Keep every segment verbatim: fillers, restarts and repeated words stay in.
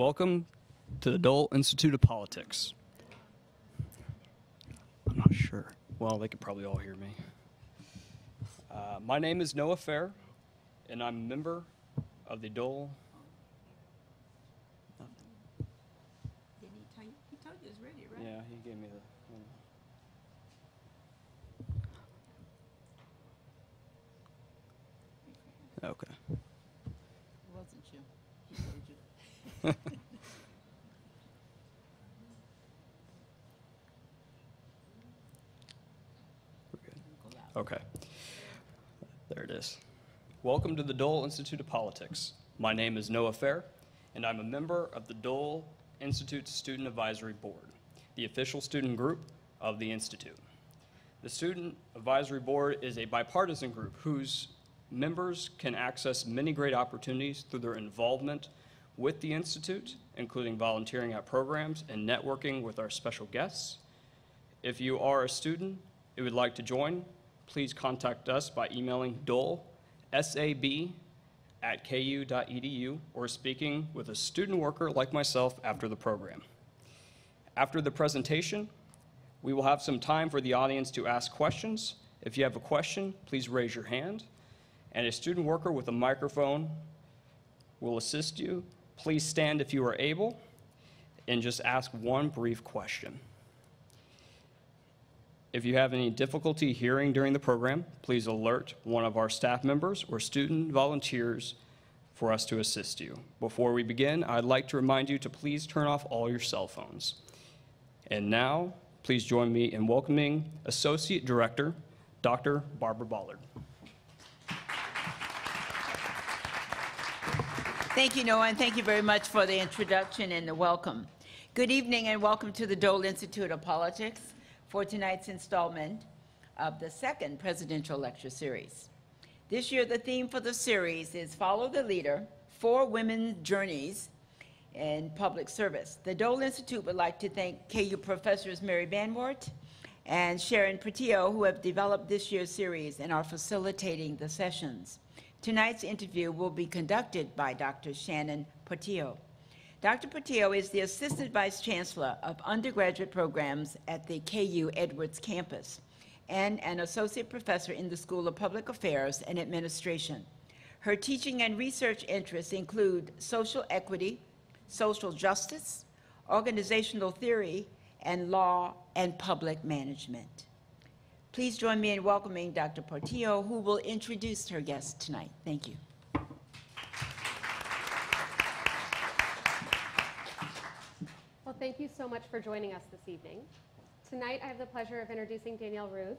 Welcome to the Dole Institute of Politics. I'm not sure. Well, they could probably all hear me. Uh, my name is Noah Fair, and I'm a member of the Dole. Did he tell you? He told you it was ready, right? Yeah, he gave me the. Okay. It wasn't you. He told you. We're good. Okay. There it is. Welcome to the Dole Institute of Politics. My name is Noah Fair, and I'm a member of the Dole Institute Student Advisory Board, the official student group of the Institute. The Student Advisory Board is a bipartisan group whose members can access many great opportunities through their involvement with the Institute, including volunteering at programs and networking with our special guests. If you are a student who would like to join, please contact us by emailing dole S A B at K U dot E D U or speaking with a student worker like myself after the program. After the presentation, we will have some time for the audience to ask questions. If you have a question, please raise your hand, and a student worker with a microphone will assist you. Please stand if you are able, and just ask one brief question. If you have any difficulty hearing during the program, please alert one of our staff members or student volunteers for us to assist you. Before we begin, I'd like to remind you to please turn off all your cell phones. And now, please join me in welcoming Associate Director, Doctor Barbara Ballard. Thank you, Noah, and thank you very much for the introduction and the welcome. Good evening and welcome to the Dole Institute of Politics for tonight's installment of the second presidential lecture series. This year, the theme for the series is Follow the Leader, Four Women's Journeys in Public Service. The Dole Institute would like to thank K U professors Mary Banwart and Sharon Patillo, who have developed this year's series and are facilitating the sessions. Tonight's interview will be conducted by Doctor Shannon Portillo. Doctor Portillo is the Assistant Vice Chancellor of Undergraduate Programs at the K U Edwards Campus and an Associate Professor in the School of Public Affairs and Administration. Her teaching and research interests include social equity, social justice, organizational theory, and law and public management. Please join me in welcoming Doctor Portillo, who will introduce her guest tonight. Thank you. Well, thank you so much for joining us this evening. Tonight, I have the pleasure of introducing Danielle Rudes,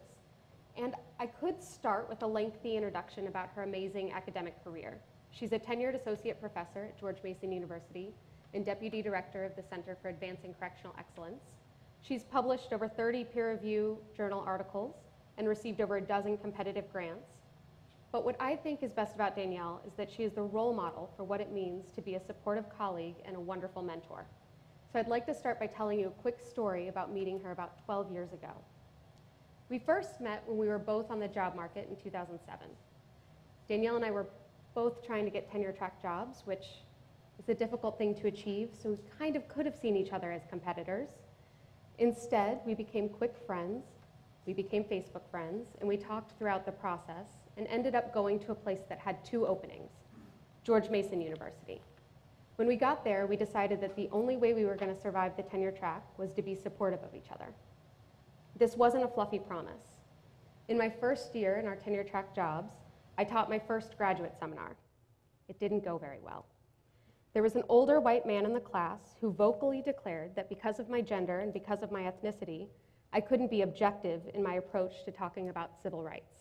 and I could start with a lengthy introduction about her amazing academic career. She's a tenured associate professor at George Mason University and deputy director of the Center for Advancing Correctional Excellence. She's published over thirty peer-reviewed journal articles and received over a dozen competitive grants. But what I think is best about Danielle is that she is the role model for what it means to be a supportive colleague and a wonderful mentor. So I'd like to start by telling you a quick story about meeting her about twelve years ago. We first met when we were both on the job market in two thousand seven. Danielle and I were both trying to get tenure-track jobs, which is a difficult thing to achieve, so we kind of could have seen each other as competitors. Instead, we became quick friends, we became Facebook friends, and we talked throughout the process and ended up going to a place that had two openings, George Mason University. When we got there, we decided that the only way we were going to survive the tenure track was to be supportive of each other. This wasn't a fluffy promise. In my first year in our tenure track jobs, I taught my first graduate seminar. It didn't go very well. There was an older white man in the class who vocally declared that because of my gender and because of my ethnicity, I couldn't be objective in my approach to talking about civil rights.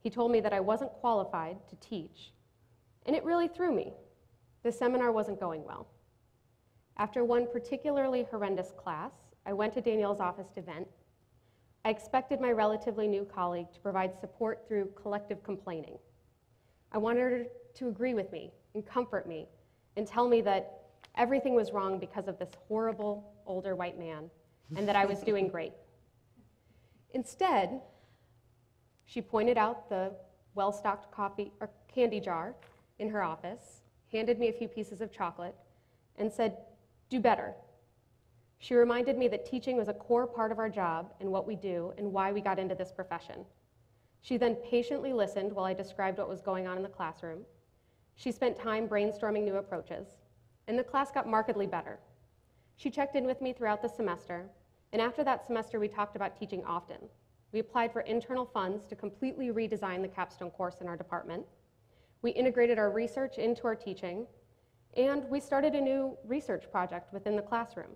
He told me that I wasn't qualified to teach, and it really threw me. The seminar wasn't going well. After one particularly horrendous class, I went to Danielle's office to vent. I expected my relatively new colleague to provide support through collective complaining. I wanted her to agree with me and comfort me and tell me that everything was wrong because of this horrible older white man and that I was doing great. Instead, she pointed out the well-stocked coffee or candy jar in her office, handed me a few pieces of chocolate, and said, do better. She reminded me that teaching was a core part of our job and what we do and why we got into this profession. She then patiently listened while I described what was going on in the classroom. She spent time brainstorming new approaches, and the class got markedly better. She checked in with me throughout the semester, and after that semester we talked about teaching often. We applied for internal funds to completely redesign the capstone course in our department. We integrated our research into our teaching, and we started a new research project within the classroom.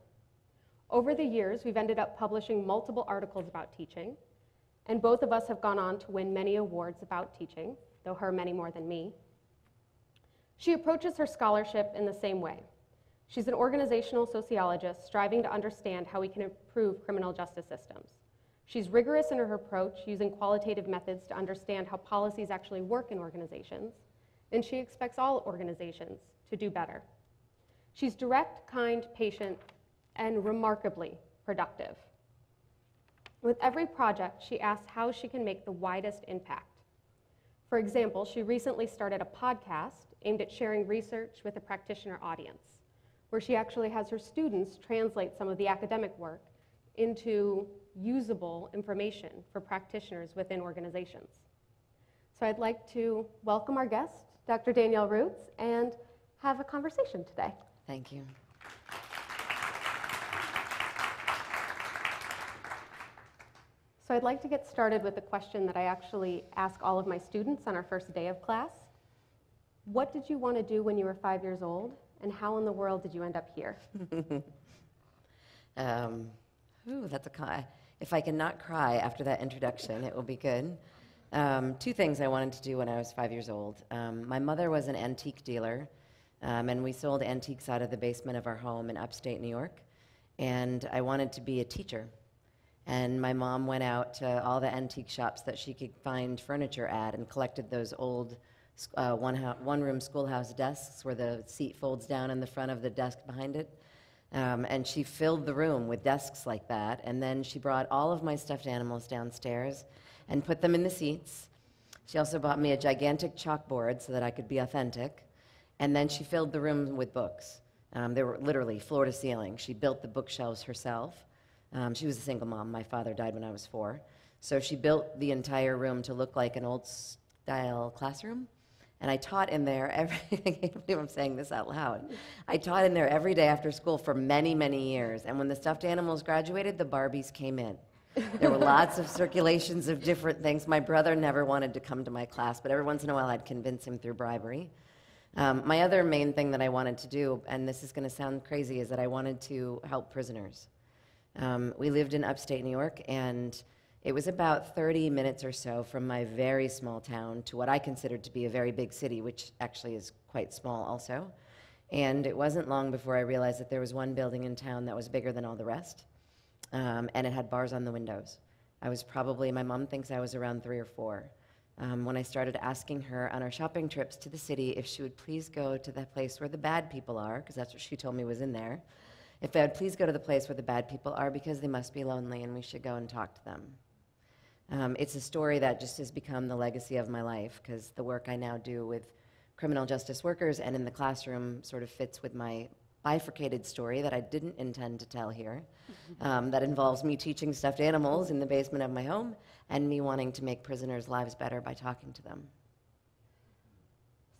Over the years, we've ended up publishing multiple articles about teaching, and both of us have gone on to win many awards about teaching, though her many more than me. She approaches her scholarship in the same way. She's an organizational sociologist striving to understand how we can improve criminal justice systems. She's rigorous in her approach, using qualitative methods to understand how policies actually work in organizations, and she expects all organizations to do better. She's direct, kind, patient, and remarkably productive. With every project, she asks how she can make the widest impact. For example, she recently started a podcast aimed at sharing research with a practitioner audience, where she actually has her students translate some of the academic work into usable information for practitioners within organizations. So I'd like to welcome our guest, Doctor Danielle Rudes, and have a conversation today. Thank you. So I'd like to get started with a question that I actually ask all of my students on our first day of class. What did you want to do when you were five years old, and how in the world did you end up here? um, ooh, that's a, if I cannot cry after that introduction, it will be good. Um, two things I wanted to do when I was five years old. Um, my mother was an antique dealer, um, and we sold antiques out of the basement of our home in upstate New York, and I wanted to be a teacher. And my mom went out to all the antique shops that she could find furniture at and collected those old uh, one, one room schoolhouse desks where the seat folds down in the front of the desk behind it. Um, and she filled the room with desks like that. And then she brought all of my stuffed animals downstairs and put them in the seats. She also bought me a gigantic chalkboard so that I could be authentic. And then she filled the room with books. Um, they were literally floor to ceiling. She built the bookshelves herself. Um, she was a single mom. My father died when I was four. So she built the entire room to look like an old-style classroom. And I taught in there every I can't believe I'm saying this out loud. I taught in there every day after school for many, many years. And when the stuffed animals graduated, the Barbies came in. There were lots of circulations of different things. My brother never wanted to come to my class, but every once in a while I'd convince him through bribery. Um, my other main thing that I wanted to do, and this is going to sound crazy, is that I wanted to help prisoners. Um, we lived in upstate New York, and it was about thirty minutes or so from my very small town to what I considered to be a very big city, which actually is quite small also. And it wasn't long before I realized that there was one building in town that was bigger than all the rest, um, and it had bars on the windows. I was probably, my mom thinks I was around three or four, um, when I started asking her on our shopping trips to the city if she would please go to the place where the bad people are, because that's what she told me was in there. If I would please go to the place where the bad people are, because they must be lonely and we should go and talk to them. Um, it's a story that just has become the legacy of my life, because the work I now do with criminal justice workers and in the classroom sort of fits with my bifurcated story that I didn't intend to tell here, um, that involves me teaching stuffed animals in the basement of my home and me wanting to make prisoners' lives better by talking to them.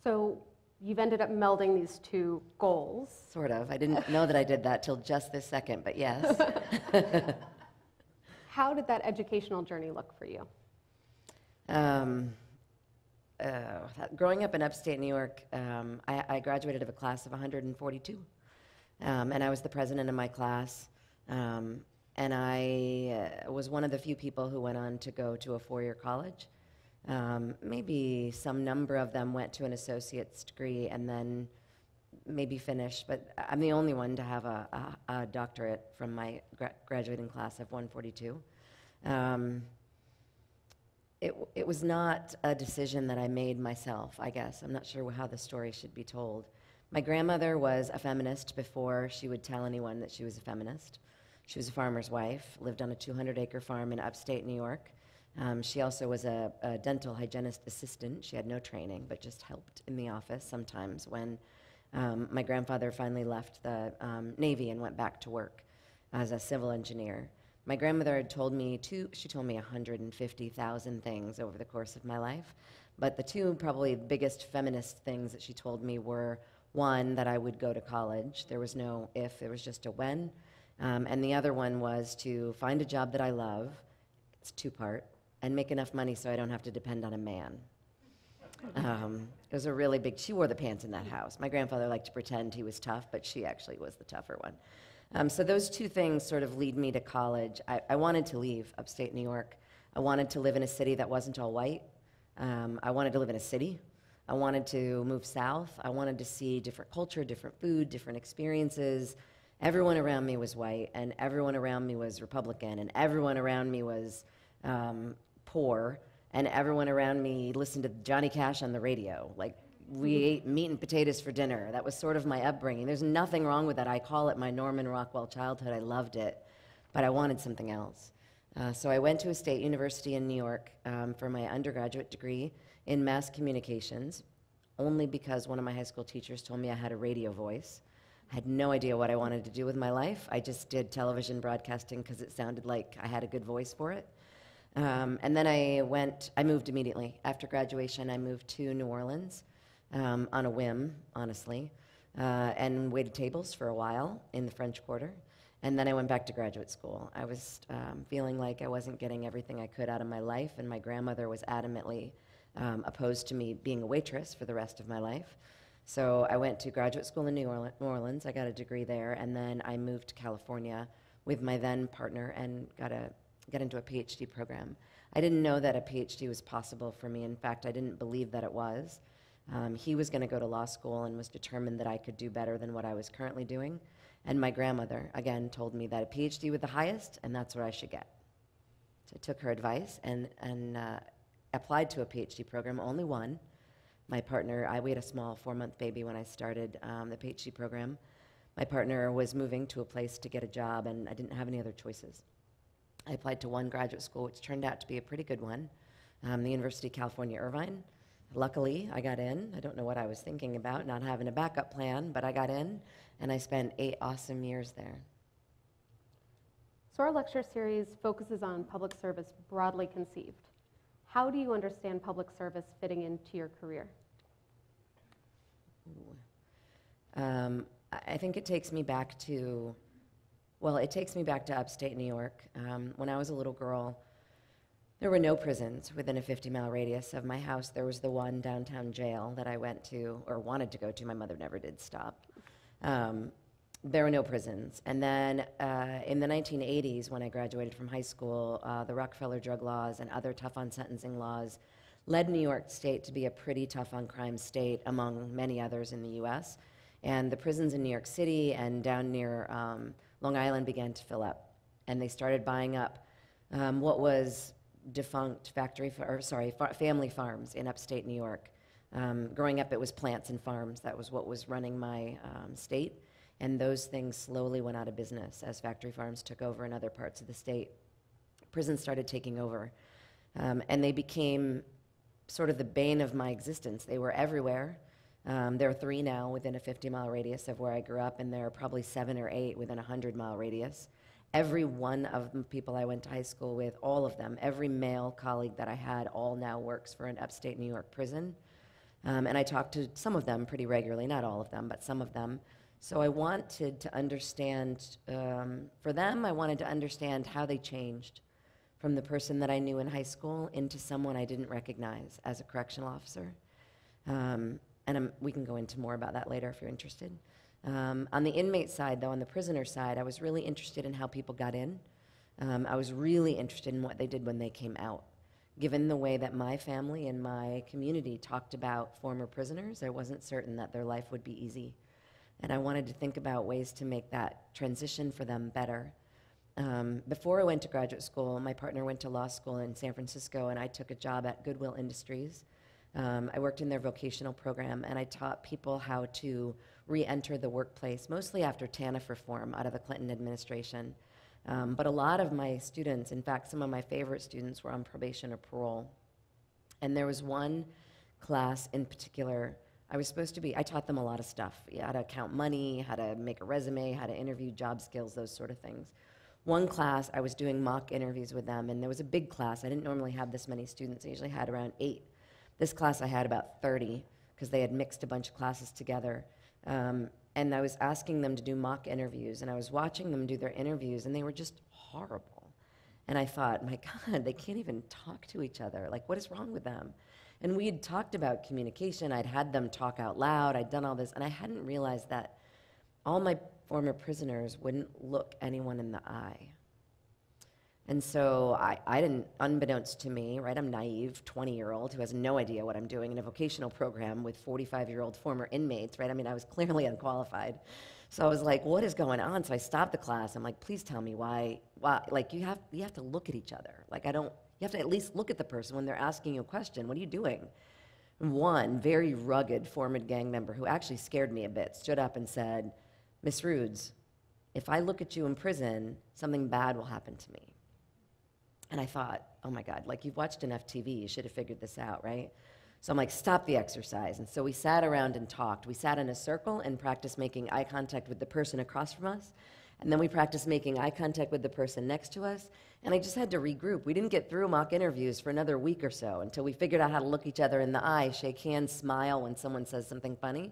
So you've ended up melding these two goals. Sort of. I didn't know that I did that till just this second, but yes. How did that educational journey look for you? Um, uh, that, growing up in upstate New York, um, I, I graduated of a class of one hundred forty-two. Um, and I was the president of my class. Um, and I uh, was one of the few people who went on to go to a four-year college. Um, maybe some number of them went to an associate's degree and then maybe finished, but I'm the only one to have a, a, a doctorate from my gra graduating class of one forty-two. Um, it, it was not a decision that I made myself, I guess. I'm not sure how the story should be told. My grandmother was a feminist before she would tell anyone that she was a feminist. She was a farmer's wife, lived on a two hundred acre farm in upstate New York. Um, she also was a, a dental hygienist assistant. She had no training, but just helped in the office sometimes when Um, my grandfather finally left the um, Navy and went back to work as a civil engineer. My grandmother had told me two, she told me one hundred fifty thousand things over the course of my life, but the two probably biggest feminist things that she told me were, one, that I would go to college. There was no if, there was just a when. Um, and the other one was to find a job that I love, it's two-part, and make enough money so I don't have to depend on a man. Um, it was a really big, she wore the pants in that house. My grandfather liked to pretend he was tough, but she actually was the tougher one. Um, so those two things sort of lead me to college. I, I wanted to leave upstate New York. I wanted to live in a city that wasn't all white. Um, I wanted to live in a city. I wanted to move south. I wanted to see different culture, different food, different experiences. Everyone around me was white, and everyone around me was Republican, and everyone around me was um, poor, and everyone around me listened to Johnny Cash on the radio. Like, we ate meat and potatoes for dinner. That was sort of my upbringing. There's nothing wrong with that. I call it my Norman Rockwell childhood. I loved it, but I wanted something else. Uh, so I went to a state university in New York um, for my undergraduate degree in mass communications, only because one of my high school teachers told me I had a radio voice. I had no idea what I wanted to do with my life. I just did television broadcasting because it sounded like I had a good voice for it. Um, and then I went, I moved immediately. After graduation, I moved to New Orleans um, on a whim, honestly, uh, and waited tables for a while in the French Quarter. And then I went back to graduate school. I was um, feeling like I wasn't getting everything I could out of my life, and my grandmother was adamantly um, opposed to me being a waitress for the rest of my life. So I went to graduate school in New Orleans. I got a degree there, and then I moved to California with my then partner and got a got into a PhD program. I didn't know that a PhD was possible for me. In fact, I didn't believe that it was. Um, he was going to go to law school and was determined that I could do better than what I was currently doing. And my grandmother, again, told me that a PhD was the highest, and that's what I should get. So I took her advice and, and uh, applied to a PhD program, only one. My partner, I, we had a small four-month baby when I started um, the PhD program. My partner was moving to a place to get a job, and I didn't have any other choices. I applied to one graduate school, which turned out to be a pretty good one, um, the University of California, Irvine. Luckily, I got in. I don't know what I was thinking about, not having a backup plan, but I got in, and I spent eight awesome years there. So our lecture series focuses on public service broadly conceived. How do you understand public service fitting into your career? Um, I think it takes me back to Well, it takes me back to upstate New York. Um, when I was a little girl, there were no prisons within a fifty mile radius of my house. There was the one downtown jail that I went to, or wanted to go to. My mother never did stop. Um, there were no prisons. And then uh, in the nineteen eighties, when I graduated from high school, uh, the Rockefeller drug laws and other tough on sentencing laws led New York State to be a pretty tough on crime state, among many others in the U S. And the prisons in New York City and down near um, Long Island began to fill up, and they started buying up um, what was defunct factory, fa or sorry, fa family farms in upstate New York. Um, growing up, it was plants and farms. That was what was running my um, state, and those things slowly went out of business as factory farms took over in other parts of the state. Prisons started taking over, um, and they became sort of the bane of my existence. They were everywhere. Um, there are three now within a fifty mile radius of where I grew up, and there are probably seven or eight within a one hundred mile radius. Every one of the people I went to high school with, all of them, every male colleague that I had, all now works for an upstate New York prison. Um, and I talked to some of them pretty regularly, not all of them, but some of them. So I wanted to understand, um, for them, I wanted to understand how they changed from the person that I knew in high school into someone I didn't recognize as a correctional officer. Um, And um, we can go into more about that later if you're interested. Um, on the inmate side, though, on the prisoner side, I was really interested in how people got in. Um, I was really interested in what they did when they came out. Given the way that my family and my community talked about former prisoners, I wasn't certain that their life would be easy. And I wanted to think about ways to make that transition for them better. Um, before I went to graduate school, my partner went to law school in San Francisco, and I took a job at Goodwill Industries. Um, I worked in their vocational program, and I taught people how to re-enter the workplace, mostly after T A N F reform out of the Clinton administration. Um, but a lot of my students, in fact, some of my favorite students, were on probation or parole. And there was one class in particular I was supposed to be, I taught them a lot of stuff, how to count money, how to make a resume, how to interview, job skills, those sort of things. One class, I was doing mock interviews with them, and there was a big class. I didn't normally have this many students. I usually had around eight. This class I had about thirty, because they had mixed a bunch of classes together. Um, and I was asking them to do mock interviews, and I was watching them do their interviews, and they were just horrible. And I thought, my God, they can't even talk to each other. Like, what is wrong with them? And we had talked about communication. I'd had them talk out loud. I'd done all this, and I hadn't realized that all my former prisoners wouldn't look anyone in the eye. And so I, I didn't, unbeknownst to me, right, I'm naive, twenty-year-old who has no idea what I'm doing in a vocational program with forty-five-year-old former inmates, right? I mean, I was clearly unqualified. So I was like, what is going on? So I stopped the class. I'm like, please tell me why, why, like, you have, you have to look at each other. Like, I don't, you have to at least look at the person when they're asking you a question. What are you doing? And one very rugged former gang member who actually scared me a bit stood up and said, Miss Rudes, if I look at you in prison, something bad will happen to me. And I thought, oh my God, like, you've watched enough T V, you should have figured this out, right? So I'm like, stop the exercise. And so we sat around and talked. We sat in a circle and practiced making eye contact with the person across from us. And then we practiced making eye contact with the person next to us. And I just had to regroup. We didn't get through mock interviews for another week or so until we figured out how to look each other in the eye, shake hands, smile when someone says something funny.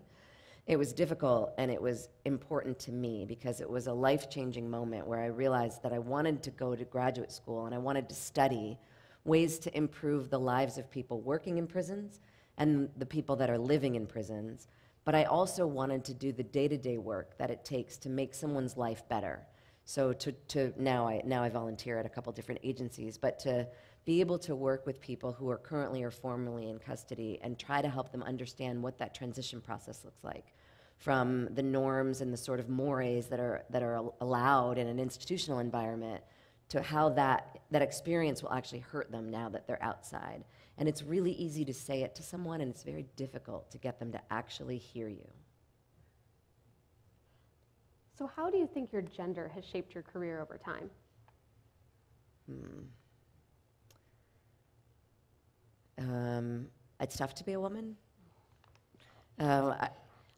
It was difficult, and it was important to me because it was a life-changing moment where I realized that I wanted to go to graduate school and I wanted to study ways to improve the lives of people working in prisons and the people that are living in prisons. But I also wanted to do the day-to-day work that it takes to make someone's life better. So to, to now, I, now I volunteer at a couple different agencies, but to be able to work with people who are currently or formerly in custody and try to help them understand what that transition process looks like, from the norms and the sort of mores that are, that are allowed in an institutional environment to how that, that experience will actually hurt them now that they're outside. And it's really easy to say it to someone, and it's very difficult to get them to actually hear you. So how do you think your gender has shaped your career over time? Hmm. Um, it's tough to be a woman. Uh, I,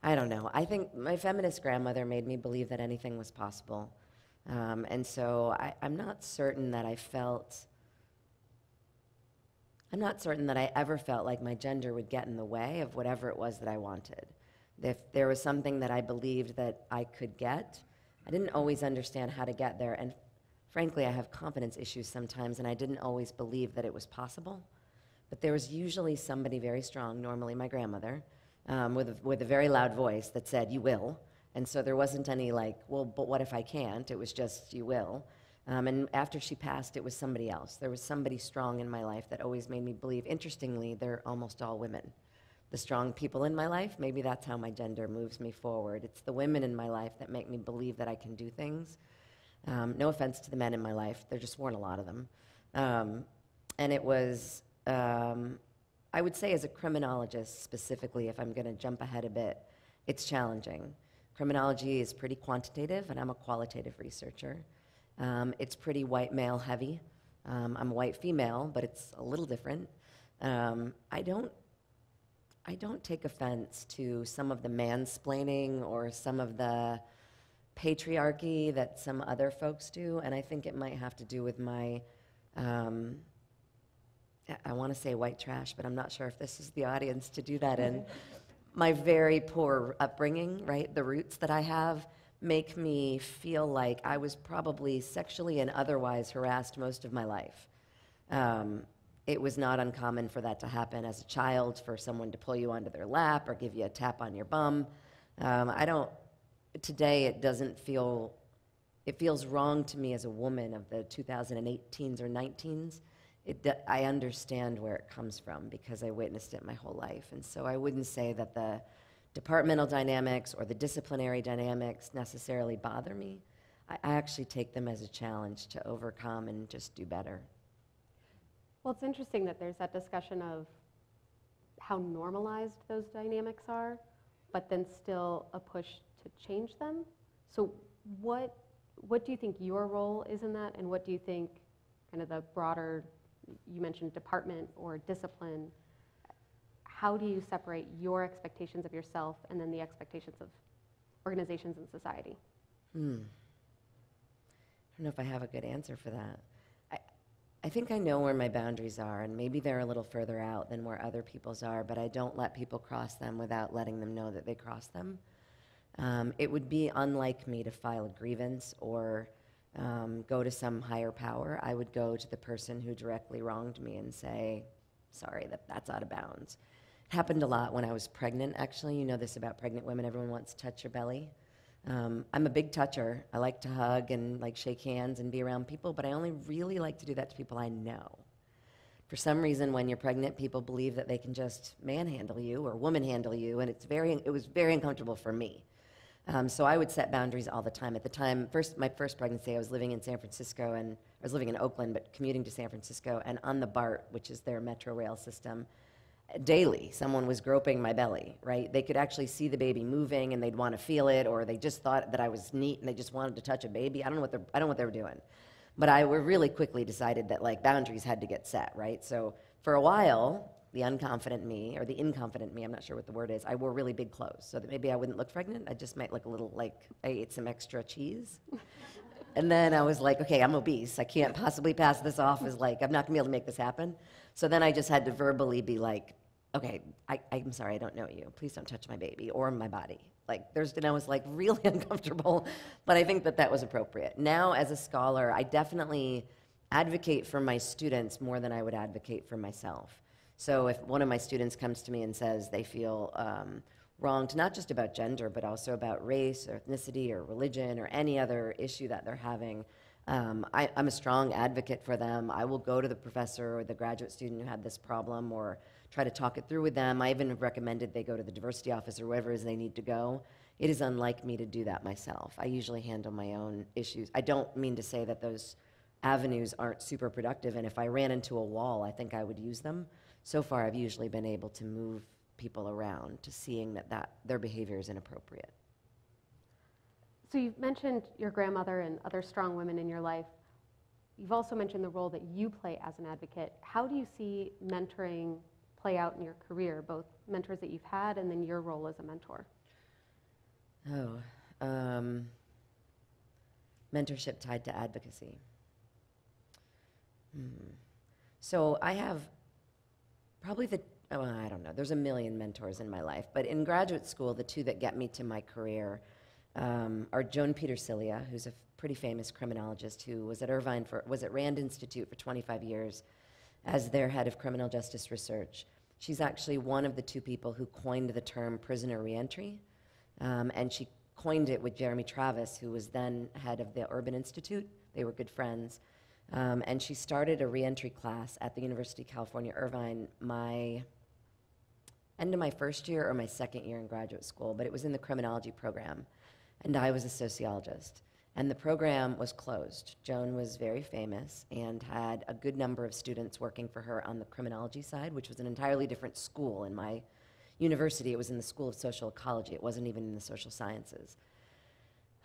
I don't know. I think my feminist grandmother made me believe that anything was possible. Um, and so I, I'm not certain that I felt, I'm not certain that I ever felt like my gender would get in the way of whatever it was that I wanted. If there was something that I believed that I could get, I didn't always understand how to get there. And frankly, I have confidence issues sometimes, and I didn't always believe that it was possible. But there was usually somebody very strong, normally my grandmother, Um, with, a, with a very loud voice that said, you will. And so there wasn't any like, well, but what if I can't? It was just, you will. Um, and after she passed, it was somebody else. There was somebody strong in my life that always made me believe. Interestingly, they're almost all women. The strong people in my life, maybe that's how my gender moves me forward. It's the women in my life that make me believe that I can do things. Um, no offense to the men in my life. There just weren't a lot of them. Um, and it was... Um, I would say as a criminologist specifically, if I'm going to jump ahead a bit, it's challenging. Criminology is pretty quantitative, and I'm a qualitative researcher. Um, it's pretty white male heavy. Um, I'm a white female, but it's a little different. Um, I don't, I don't take offense to some of the mansplaining or some of the patriarchy that some other folks do, and I think it might have to do with my... Um, I want to say white trash, but I'm not sure if this is the audience to do that in. My very poor upbringing, right? The roots that I have make me feel like I was probably sexually and otherwise harassed most of my life. Um, it was not uncommon for that to happen as a child, for someone to pull you onto their lap or give you a tap on your bum. Um, I don't, today it doesn't feel, it feels wrong to me as a woman of the two thousand eighteens or nineteens. It, I understand where it comes from because I witnessed it my whole life. And so I wouldn't say that the departmental dynamics or the disciplinary dynamics necessarily bother me. I, I actually take them as a challenge to overcome and just do better. Well, it's interesting that there's that discussion of how normalized those dynamics are, but then still a push to change them. So what, what do you think your role is in that, and what do you think kind of the broader, you mentioned department or discipline, how do you separate your expectations of yourself and then the expectations of organizations and society? Hmm. I don't know if I have a good answer for that. I, I think I know where my boundaries are, and maybe they're a little further out than where other people's are, but I don't let people cross them without letting them know that they cross them. Um, it would be unlike me to file a grievance or um, go to some higher power. I would go to the person who directly wronged me and say, sorry, that, that's out of bounds. It happened a lot when I was pregnant, actually. You know this about pregnant women. Everyone wants to touch your belly. Um, I'm a big toucher. I like to hug and like shake hands and be around people, but I only really like to do that to people I know. For some reason, when you're pregnant, people believe that they can just manhandle you or womanhandle you, and it's very, it was very uncomfortable for me. Um, so I would set boundaries all the time. At the time, first, my first pregnancy, I was living in San Francisco, and I was living in Oakland, but commuting to San Francisco, and on the BART, which is their metro rail system, daily, someone was groping my belly, right? They could actually see the baby moving, and they'd want to feel it, or they just thought that I was neat, and they just wanted to touch a baby. I don't know what they're, I don't know what they were doing. But I really quickly decided that, like, boundaries had to get set, right? So for a while, the unconfident me, or the inconfident me, I'm not sure what the word is, I wore really big clothes, so that maybe I wouldn't look pregnant. I just might look a little like I ate some extra cheese. And then I was like, okay, I'm obese. I can't possibly pass this off as, like, I'm not gonna be able to make this happen. So then I just had to verbally be like, okay, I, I'm sorry, I don't know you. Please don't touch my baby or my body. Like, there's, and I was like really uncomfortable, but I think that that was appropriate. Now, as a scholar, I definitely advocate for my students more than I would advocate for myself. So if one of my students comes to me and says they feel um, wronged, not just about gender, but also about race or ethnicity or religion or any other issue that they're having, um, I, I'm a strong advocate for them. I will go to the professor or the graduate student who had this problem or try to talk it through with them. I even have recommended they go to the diversity office or wherever it is they need to go. It is unlike me to do that myself. I usually handle my own issues. I don't mean to say that those avenues aren't super productive, and if I ran into a wall, I think I would use them. So far, I've usually been able to move people around to seeing that, that their behavior is inappropriate. So you've mentioned your grandmother and other strong women in your life. You've also mentioned the role that you play as an advocate. How do you see mentoring play out in your career, both mentors that you've had and then your role as a mentor? Oh, um, mentorship tied to advocacy. Hmm. So I have probably the, oh, I don't know, there's a million mentors in my life, but in graduate school, the two that get me to my career um, are Joan Petersilia, who's a pretty famous criminologist who was at Irvine for, was at RAND Institute for twenty-five years as their head of criminal justice research. She's actually one of the two people who coined the term prisoner reentry, um, and she coined it with Jeremy Travis, who was then head of the Urban Institute. They were good friends. Um, and she started a reentry class at the University of California, Irvine, my end of my first year or my second year in graduate school, but it was in the criminology program, and I was a sociologist. And the program was closed. Joan was very famous and had a good number of students working for her on the criminology side, which was an entirely different school. In my university, it was in the School of Social Ecology. It wasn't even in the social sciences.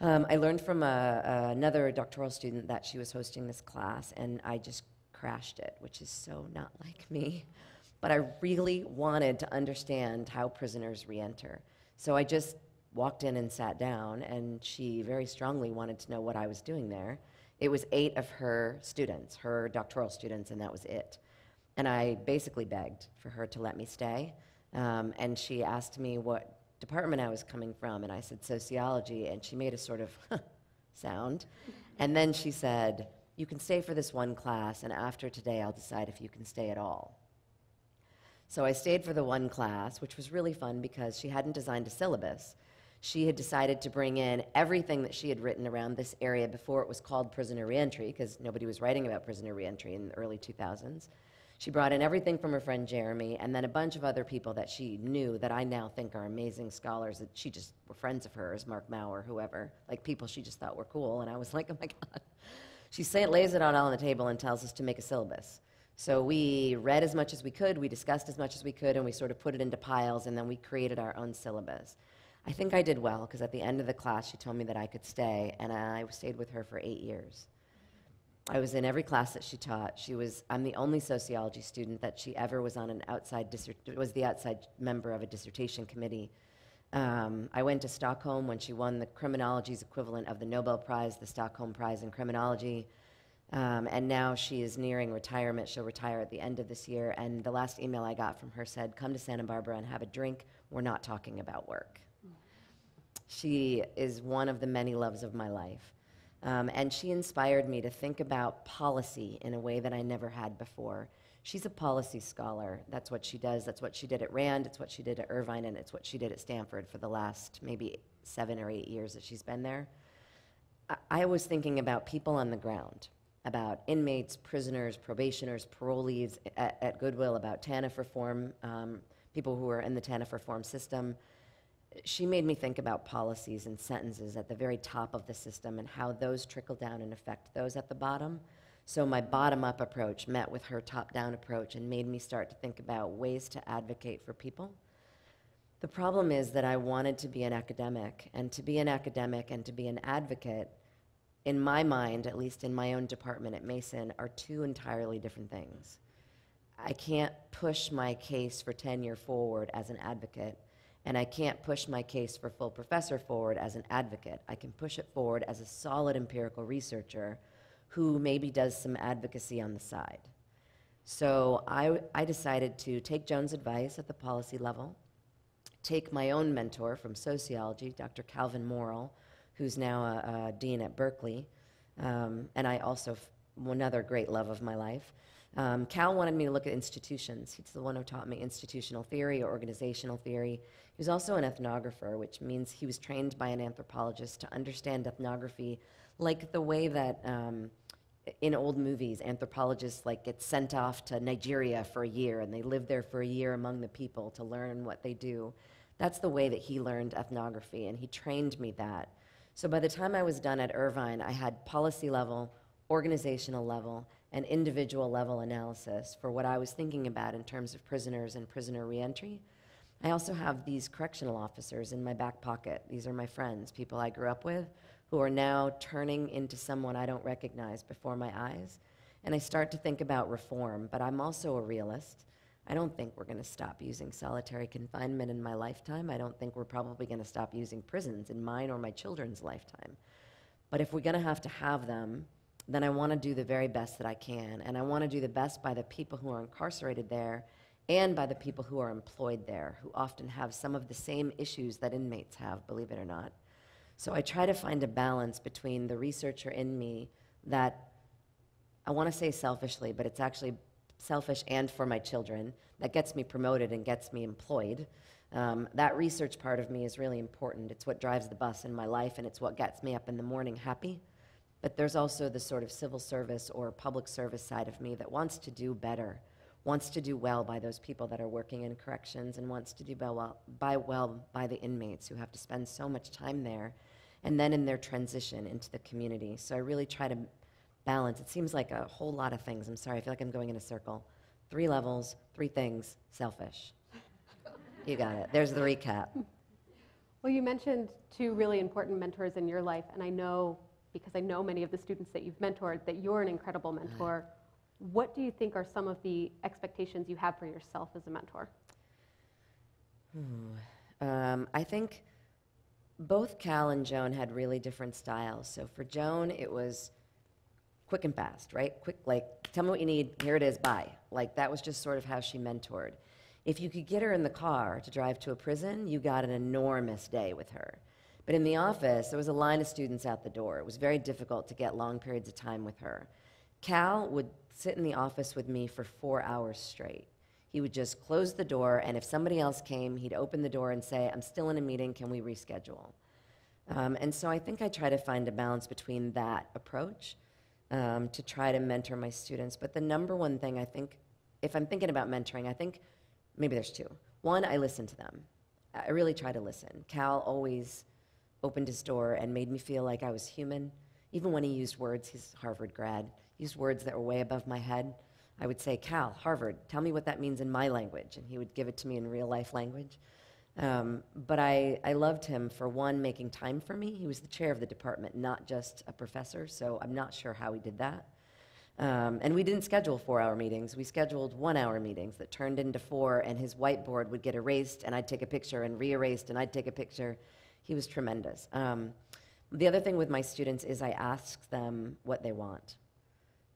Um, I learned from a, uh, another doctoral student that she was hosting this class, and I just crashed it, which is so not like me. But I really wanted to understand how prisoners reenter. So I just walked in and sat down, and she very strongly wanted to know what I was doing there. It was eight of her students, her doctoral students, and that was it. And I basically begged for her to let me stay, um, and she asked me what department I was coming from, and I said sociology, and she made a sort of huh, sound, and then she said, you can stay for this one class, and after today I'll decide if you can stay at all. So I stayed for the one class, which was really fun because she hadn't designed a syllabus. She had decided to bring in everything that she had written around this area before it was called prisoner reentry, because nobody was writing about prisoner reentry in the early two thousands. She brought in everything from her friend Jeremy, and then a bunch of other people that she knew that I now think are amazing scholars that she just were friends of hers, Mark Mauer, whoever, like people she just thought were cool, and I was like, oh my God. She lays it out all on the table and tells us to make a syllabus. So we read as much as we could, we discussed as much as we could, and we sort of put it into piles, and then we created our own syllabus. I think I did well, because at the end of the class, she told me that I could stay, and I stayed with her for eight years. I was in every class that she taught. She was, I'm the only sociology student that she ever was on an outside, was the outside member of a dissertation committee. Um, I went to Stockholm when she won the criminology's equivalent of the Nobel Prize, the Stockholm Prize in Criminology. Um, and now she is nearing retirement. She'll retire at the end of this year. And the last email I got from her said, "Come to Santa Barbara and have a drink. We're not talking about work." Mm. She is one of the many loves of my life. Um, and she inspired me to think about policy in a way that I never had before. She's a policy scholar. That's what she does. That's what she did at RAND. It's what she did at Irvine. And it's what she did at Stanford for the last maybe seven or eight years that she's been there. I, I was thinking about people on the ground, about inmates, prisoners, probationers, parolees at, at Goodwill, about T A N F reform, um, people who are in the T A N F reform system. She made me think about policies and sentences at the very top of the system and how those trickle down and affect those at the bottom. So my bottom-up approach met with her top-down approach and made me start to think about ways to advocate for people. The problem is that I wanted to be an academic, and to be an academic and to be an advocate, in my mind, at least in my own department at Mason, are two entirely different things. I can't push my case for tenure forward as an advocate, and I can't push my case for full professor forward as an advocate. I can push it forward as a solid empirical researcher who maybe does some advocacy on the side. So I, I decided to take Joan's advice at the policy level, take my own mentor from sociology, Doctor Calvin Morrill, who's now a, a dean at Berkeley, um, and I also, another great love of my life. Um, Cal wanted me to look at institutions. He's the one who taught me institutional theory or organizational theory. He was also an ethnographer, which means he was trained by an anthropologist to understand ethnography like the way that um, in old movies, anthropologists like get sent off to Nigeria for a year and they live there for a year among the people to learn what they do. That's the way that he learned ethnography, and he trained me that. So by the time I was done at Irvine, I had policy level, organizational level, and individual level analysis for what I was thinking about in terms of prisoners and prisoner reentry. I also have these correctional officers in my back pocket. These are my friends, people I grew up with, who are now turning into someone I don't recognize before my eyes. And I start to think about reform, but I'm also a realist. I don't think we're gonna stop using solitary confinement in my lifetime. I don't think we're probably gonna stop using prisons in mine or my children's lifetime. But if we're gonna have to have them, then I wanna do the very best that I can. And I wanna do the best by the people who are incarcerated there and by the people who are employed there, who often have some of the same issues that inmates have, believe it or not. So I try to find a balance between the researcher in me that, I wanna say selfishly, but it's actually selfish and for my children, that gets me promoted and gets me employed. Um, that research part of me is really important. It's what drives the bus in my life, and it's what gets me up in the morning happy. But there's also the sort of civil service or public service side of me that wants to do better, wants to do well by those people that are working in corrections, and wants to do well by, well by the inmates who have to spend so much time there, and then in their transition into the community. So I really try to balance. It seems like a whole lot of things. I'm sorry, I feel like I'm going in a circle. Three levels, three things, selfish. You got it. There's the recap. Well, you mentioned two really important mentors in your life, and I know, because I know many of the students that you've mentored, that you're an incredible mentor. Uh, what do you think are some of the expectations you have for yourself as a mentor? Hmm. Um, I think both Cal and Joan had really different styles. So for Joan, it was quick and fast, right? Quick, like, tell me what you need, here it is, bye. Like, that was just sort of how she mentored. If you could get her in the car to drive to a prison, you got an enormous day with her. But in the office, there was a line of students out the door. It was very difficult to get long periods of time with her. Cal would sit in the office with me for four hours straight. He would just close the door, and if somebody else came, he'd open the door and say, "I'm still in a meeting, can we reschedule?" Um, and so I think I try to find a balance between that approach Um, to try to mentor my students. But the number one thing I think, if I'm thinking about mentoring, I think maybe there's two. One, I listen to them. I really try to listen. Cal always opened his door and made me feel like I was human. Even when he used words, he's a Harvard grad, he used words that were way above my head. I would say, "Cal, Harvard, tell me what that means in my language." And he would give it to me in real life language. Um, but I, I loved him for, one, making time for me. He was the chair of the department, not just a professor, so I'm not sure how he did that. Um, and we didn't schedule four-hour meetings. We scheduled one-hour meetings that turned into four, and his whiteboard would get erased, and I'd take a picture, and re-erased, and I'd take a picture. He was tremendous. Um, the other thing with my students is I ask them what they want.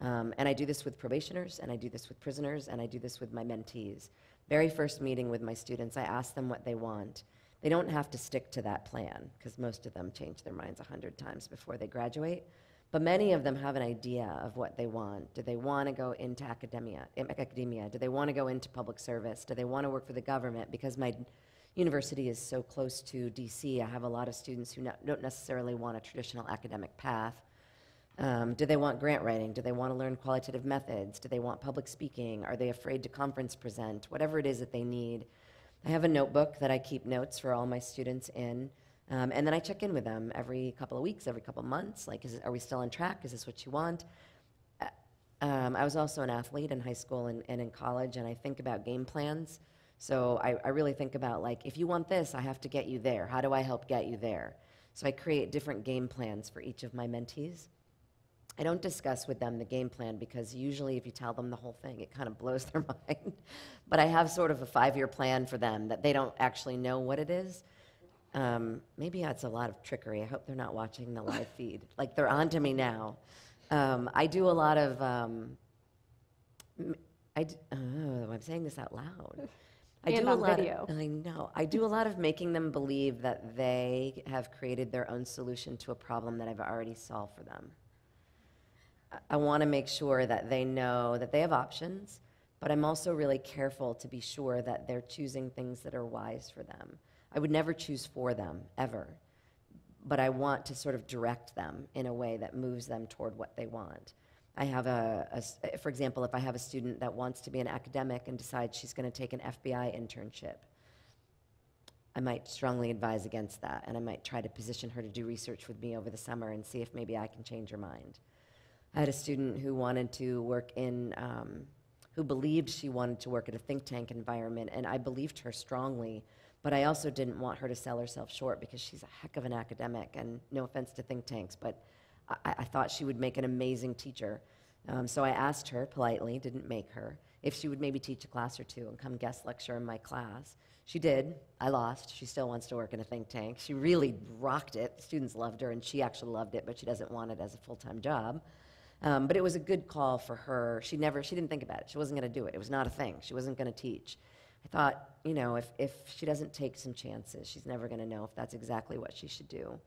Um, and I do this with probationers, and I do this with prisoners, and I do this with my mentees. Very first meeting with my students, I ask them what they want. They don't have to stick to that plan, because most of them change their minds a hundred times before they graduate. But many of them have an idea of what they want. Do they want to go into academia? academia? Do they want to go into public service? Do they want to work for the government? Because my university is so close to D C, I have a lot of students who not, don't necessarily want a traditional academic path. Um, do they want grant writing? Do they want to learn qualitative methods? Do they want public speaking? Are they afraid to conference present? Whatever it is that they need. I have a notebook that I keep notes for all my students in. Um, and then I check in with them every couple of weeks, every couple of months. Like, is, are we still on track? Is this what you want? Uh, um, I was also an athlete in high school and, and in college, and I think about game plans. So I, I really think about, like, if you want this, I have to get you there. How do I help get you there? So I create different game plans for each of my mentees. I don't discuss with them the game plan, because usually if you tell them the whole thing, it kind of blows their mind. But I have sort of a five-year plan for them that they don't actually know what it is. Um, maybe that's a lot of trickery. I hope they're not watching the live feed. Like, they're on to me now. Um, I do a lot of, um, I d oh, I'm saying this out loud. I and do a lot video. Of, I know. I do a lot of making them believe that they have created their own solution to a problem that I've already solved for them. I, I want to make sure that they know that they have options, but I'm also really careful to be sure that they're choosing things that are wise for them. I would never choose for them, ever. But I want to sort of direct them in a way that moves them toward what they want. I have a, a for example, if I have a student that wants to be an academic and decides she's going to take an F B I internship, I might strongly advise against that, and I might try to position her to do research with me over the summer and see if maybe I can change her mind. I had a student who wanted to work in, um, who believed she wanted to work at a think tank environment, and I believed her strongly. But I also didn't want her to sell herself short, because she's a heck of an academic, and no offense to think tanks, but I, I thought she would make an amazing teacher. Um, so I asked her politely, didn't make her, if she would maybe teach a class or two and come guest lecture in my class. She did. I lost. She still wants to work in a think tank. She really rocked it. Students loved her, and she actually loved it, but she doesn't want it as a full-time job. Um, but it was a good call for her. She never, she didn't think about it. She wasn't going to do it. It was not a thing. She wasn't going to teach. I thought, you know, if, if she doesn't take some chances, she's never going to know if that's exactly what she should do.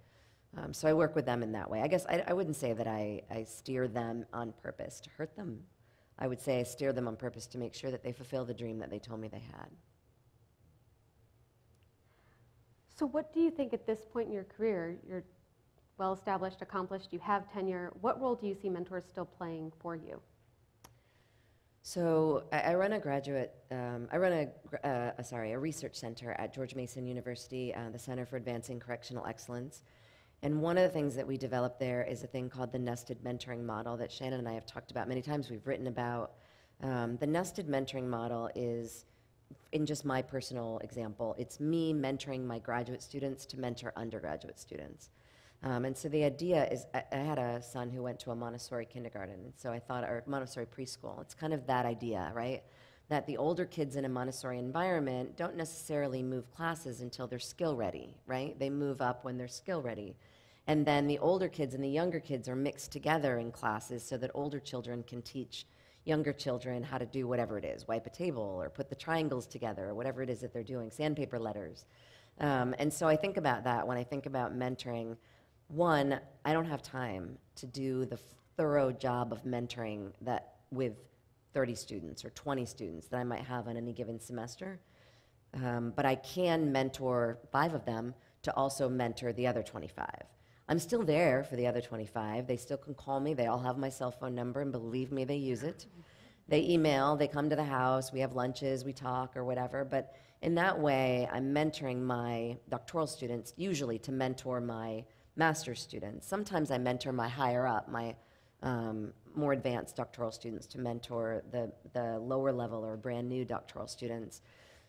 Um, so I work with them in that way. I guess I, I wouldn't say that I, I steer them on purpose to hurt them. I would say I steer them on purpose to make sure that they fulfill the dream that they told me they had. So what do you think at this point in your career, you're well-established, accomplished, you have tenure, what role do you see mentors still playing for you? So I, I run a graduate, um, I run a, uh, sorry, a research center at George Mason University, uh, the Center for Advancing Correctional Excellence. And one of the things that we developed there is a thing called the nested mentoring model that Shannon and I have talked about many times, we've written about. Um, the nested mentoring model is, in just my personal example, it's me mentoring my graduate students to mentor undergraduate students. Um, and so the idea is, I, I had a son who went to a Montessori kindergarten, and so I thought, or Montessori preschool, it's kind of that idea, right? That the older kids in a Montessori environment don't necessarily move classes until they're skill ready, right? They move up when they're skill ready. And then the older kids and the younger kids are mixed together in classes so that older children can teach younger children how to do whatever it is, wipe a table or put the triangles together or whatever it is that they're doing, sandpaper letters. Um, and so I think about that when I think about mentoring. One, I don't have time to do the thorough job of mentoring that with thirty students or twenty students that I might have on any given semester. Um, but I can mentor five of them to also mentor the other twenty-five. I'm still there for the other twenty-five. They still can call me. They all have my cell phone number, and believe me, they use it. They email, they come to the house, we have lunches, we talk or whatever. But in that way, I'm mentoring my doctoral students, usually to mentor my master's students. Sometimes I mentor my higher up, my um, more advanced doctoral students to mentor the, the lower level or brand new doctoral students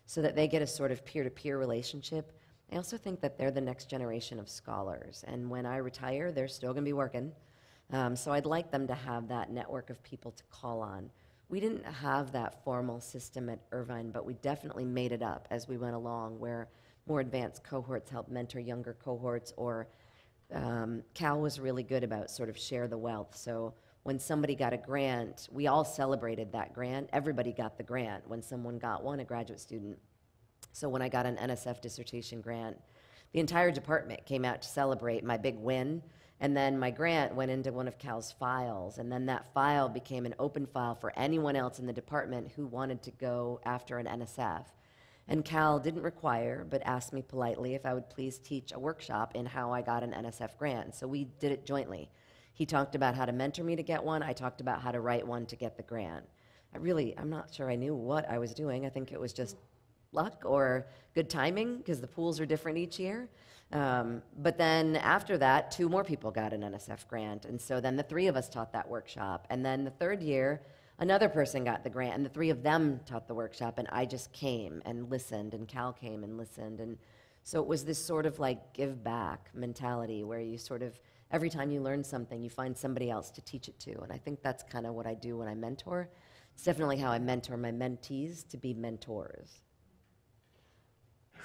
so that they get a sort of peer-to-peer relationship. I also think that they're the next generation of scholars, and when I retire, they're still going to be working. Um, so I'd like them to have that network of people to call on. We didn't have that formal system at Irvine, but we definitely made it up as we went along, where more advanced cohorts helped mentor younger cohorts, or um, Cal was really good about sort of share the wealth. So when somebody got a grant, we all celebrated that grant. Everybody got the grant when someone got one, a graduate student. So when I got an N S F dissertation grant, the entire department came out to celebrate my big win. And then my grant went into one of Cal's files, and then that file became an open file for anyone else in the department who wanted to go after an N S F. And Cal didn't require, but asked me politely if I would please teach a workshop in how I got an N S F grant. So we did it jointly. He talked about how to mentor me to get one. I talked about how to write one to get the grant. I really, I'm not sure I knew what I was doing. I think it was just luck or good timing, because the pools are different each year. Um, but then after that, two more people got an N S F grant, and so then the three of us taught that workshop. And then the third year, another person got the grant, and the three of them taught the workshop, and I just came and listened, and Cal came and listened. And so it was this sort of like give back mentality, where you sort of, every time you learn something, you find somebody else to teach it to. And I think that's kind of what I do when I mentor. It's definitely how I mentor my mentees to be mentors.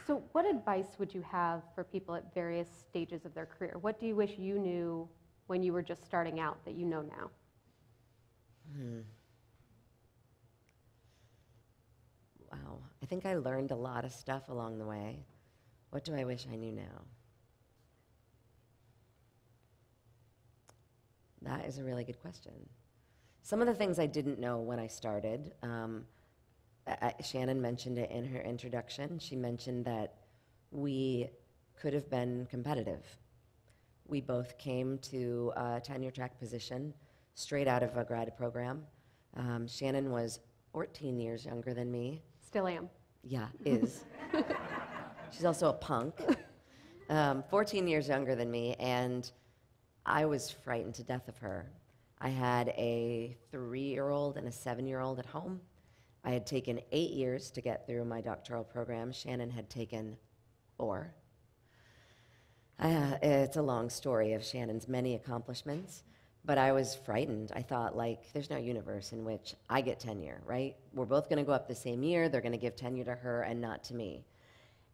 So what advice would you have for people at various stages of their career? What do you wish you knew when you were just starting out that you know now? Hmm. Wow. I think I learned a lot of stuff along the way. What do I wish I knew now? That is a really good question. Some of the things I didn't know when I started, um, I, Shannon mentioned it in her introduction. She mentioned that we could have been competitive. We both came to a tenure track position straight out of a grad program. Um, Shannon was fourteen years younger than me. Still am. Yeah, is. She's also a punk. Um, fourteen years younger than me, and I was frightened to death of her. I had a three-year-old and a seven-year-old at home. I had taken eight years to get through my doctoral program. Shannon had taken four. I, uh, it's a long story of Shannon's many accomplishments, but I was frightened. I thought, like, there's no universe in which I get tenure, right? We're both gonna go up the same year, they're gonna give tenure to her and not to me.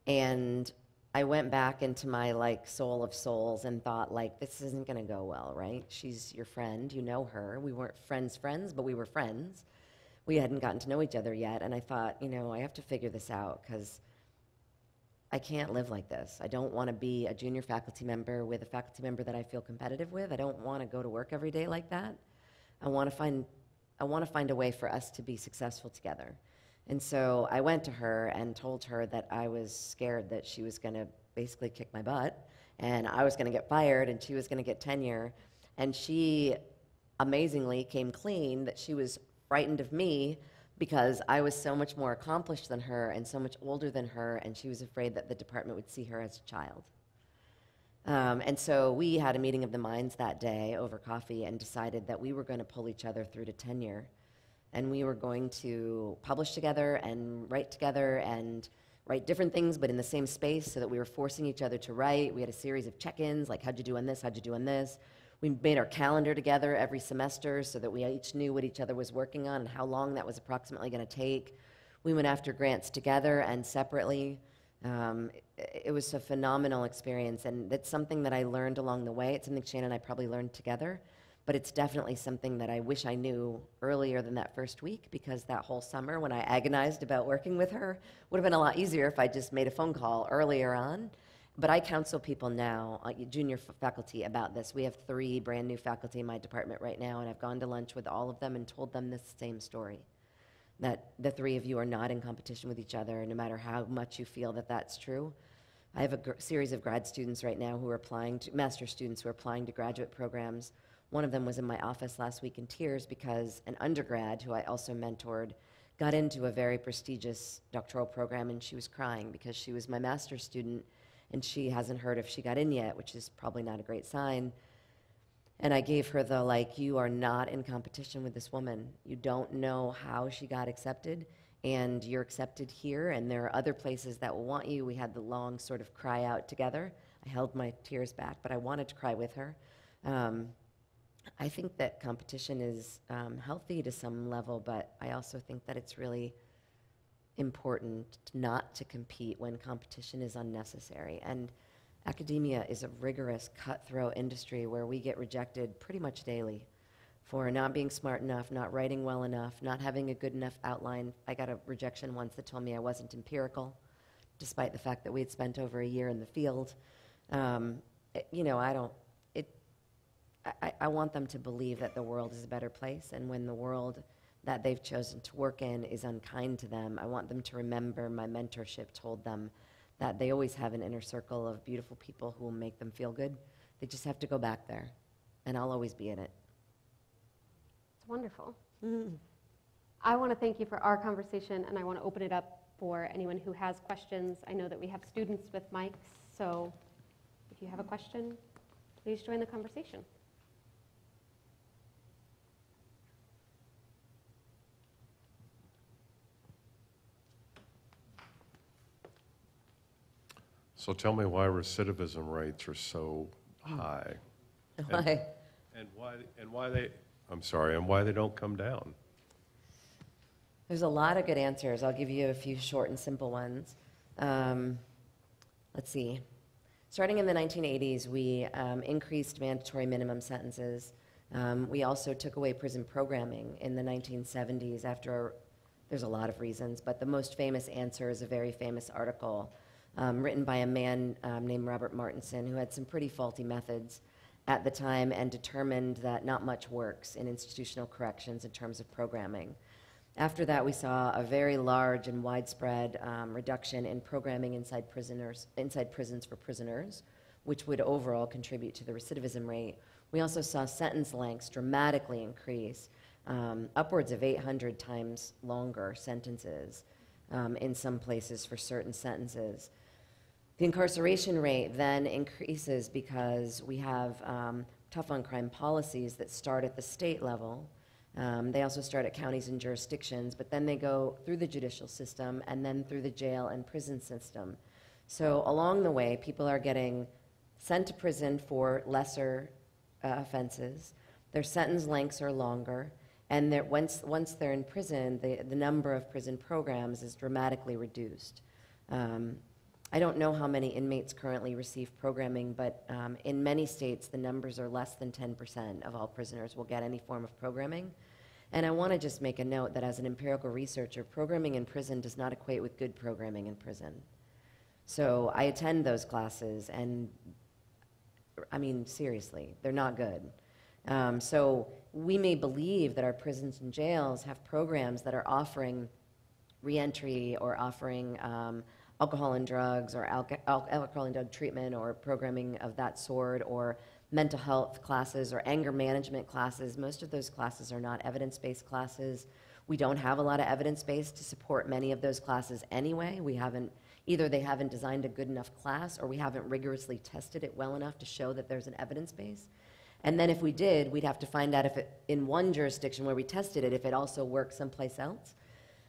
And I went back into my, like, soul of souls and thought, like, this isn't gonna go well, right? She's your friend, you know her. We weren't friends friends, but we were friends. We hadn't gotten to know each other yet, and I thought, you know, I have to figure this out, because I can't live like this. I don't want to be a junior faculty member with a faculty member that I feel competitive with. I don't want to go to work every day like that. I want to find, I want to find a way for us to be successful together. And so I went to her and told her that I was scared that she was going to basically kick my butt, and I was going to get fired, and she was going to get tenure. And she amazingly came clean that she was frightened of me because I was so much more accomplished than her and so much older than her, and she was afraid that the department would see her as a child. Um, and so we had a meeting of the minds that day over coffee and decided that we were going to pull each other through to tenure, and we were going to publish together and write together and write different things but in the same space, so that we were forcing each other to write. We had a series of check-ins, like, how'd you do on this, how'd you do on this? We made our calendar together every semester so that we each knew what each other was working on and how long that was approximately going to take. We went after grants together and separately. Um, it, it was a phenomenal experience, and that's something that I learned along the way. It's something Shannon and I probably learned together, but it's definitely something that I wish I knew earlier than that first week, because that whole summer when I agonized about working with her would have been a lot easier if I just made a phone call earlier on. But I counsel people now, uh, junior faculty, about this. We have three brand new faculty in my department right now, and I've gone to lunch with all of them and told them this same story, that the three of you are not in competition with each other, no matter how much you feel that that's true. I have a gr series of grad students right now who are applying to, master's students who are applying to graduate programs. One of them was in my office last week in tears because an undergrad, who I also mentored, got into a very prestigious doctoral program, and she was crying because she was my master's student, and she hasn't heard if she got in yet, which is probably not a great sign. And I gave her the, like, you are not in competition with this woman. You don't know how she got accepted, and you're accepted here, and there are other places that will want you. We had the long sort of cry out together. I held my tears back, but I wanted to cry with her. Um, I think that competition is um, healthy to some level, but I also think that it's really important not to compete when competition is unnecessary. And academia is a rigorous, cutthroat industry where we get rejected pretty much daily for not being smart enough, not writing well enough, not having a good enough outline. I got a rejection once that told me I wasn't empirical, despite the fact that we had spent over a year in the field. Um, it, you know, I don't, it, I, I want them to believe that the world is a better place, and when the world that they've chosen to work in is unkind to them, I want them to remember my mentorship told them that they always have an inner circle of beautiful people who will make them feel good. They just have to go back there, and I'll always be in it. It's wonderful. Mm-hmm. I want to thank you for our conversation, and I want to open it up for anyone who has questions. I know that we have students with mics, so if you have a question, please join the conversation. So tell me why recidivism rates are so high. Why? And, and why and why they I'm sorry, and why they don't come down. There's a lot of good answers. I'll give you a few short and simple ones. Um, let's see. Starting in the nineteen eighties, we um, increased mandatory minimum sentences. Um, we also took away prison programming in the nineteen seventies after, a, there's a lot of reasons, but the most famous answer is a very famous article um, written by a man um, named Robert Martinson, who had some pretty faulty methods at the time and determined that not much works in institutional corrections in terms of programming. After that, we saw a very large and widespread um, reduction in programming inside prisoners, inside prisons for prisoners, which would overall contribute to the recidivism rate. We also saw sentence lengths dramatically increase, um, upwards of eight hundred times longer sentences um, in some places for certain sentences. The incarceration rate then increases because we have um, tough on crime policies that start at the state level. Um, they also start at counties and jurisdictions, but then they go through the judicial system and then through the jail and prison system. So along the way, people are getting sent to prison for lesser uh, offenses. Their sentence lengths are longer, and once, once they're in prison, the, the number of prison programs is dramatically reduced. Um, I don't know how many inmates currently receive programming, but um, in many states, the numbers are less than ten percent of all prisoners will get any form of programming. And I want to just make a note that as an empirical researcher, programming in prison does not equate with good programming in prison. So I attend those classes, and I mean, seriously, they're not good. Um, so we may believe that our prisons and jails have programs that are offering reentry or offering um, alcohol and drugs, or alco al alcohol and drug treatment, or programming of that sort, or mental health classes, or anger management classes. Most of those classes are not evidence-based classes. We don't have a lot of evidence base to support many of those classes anyway. We haven't, either they haven't designed a good enough class, or we haven't rigorously tested it well enough to show that there's an evidence base. And then if we did, we'd have to find out if it, in one jurisdiction where we tested it, if it also works someplace else.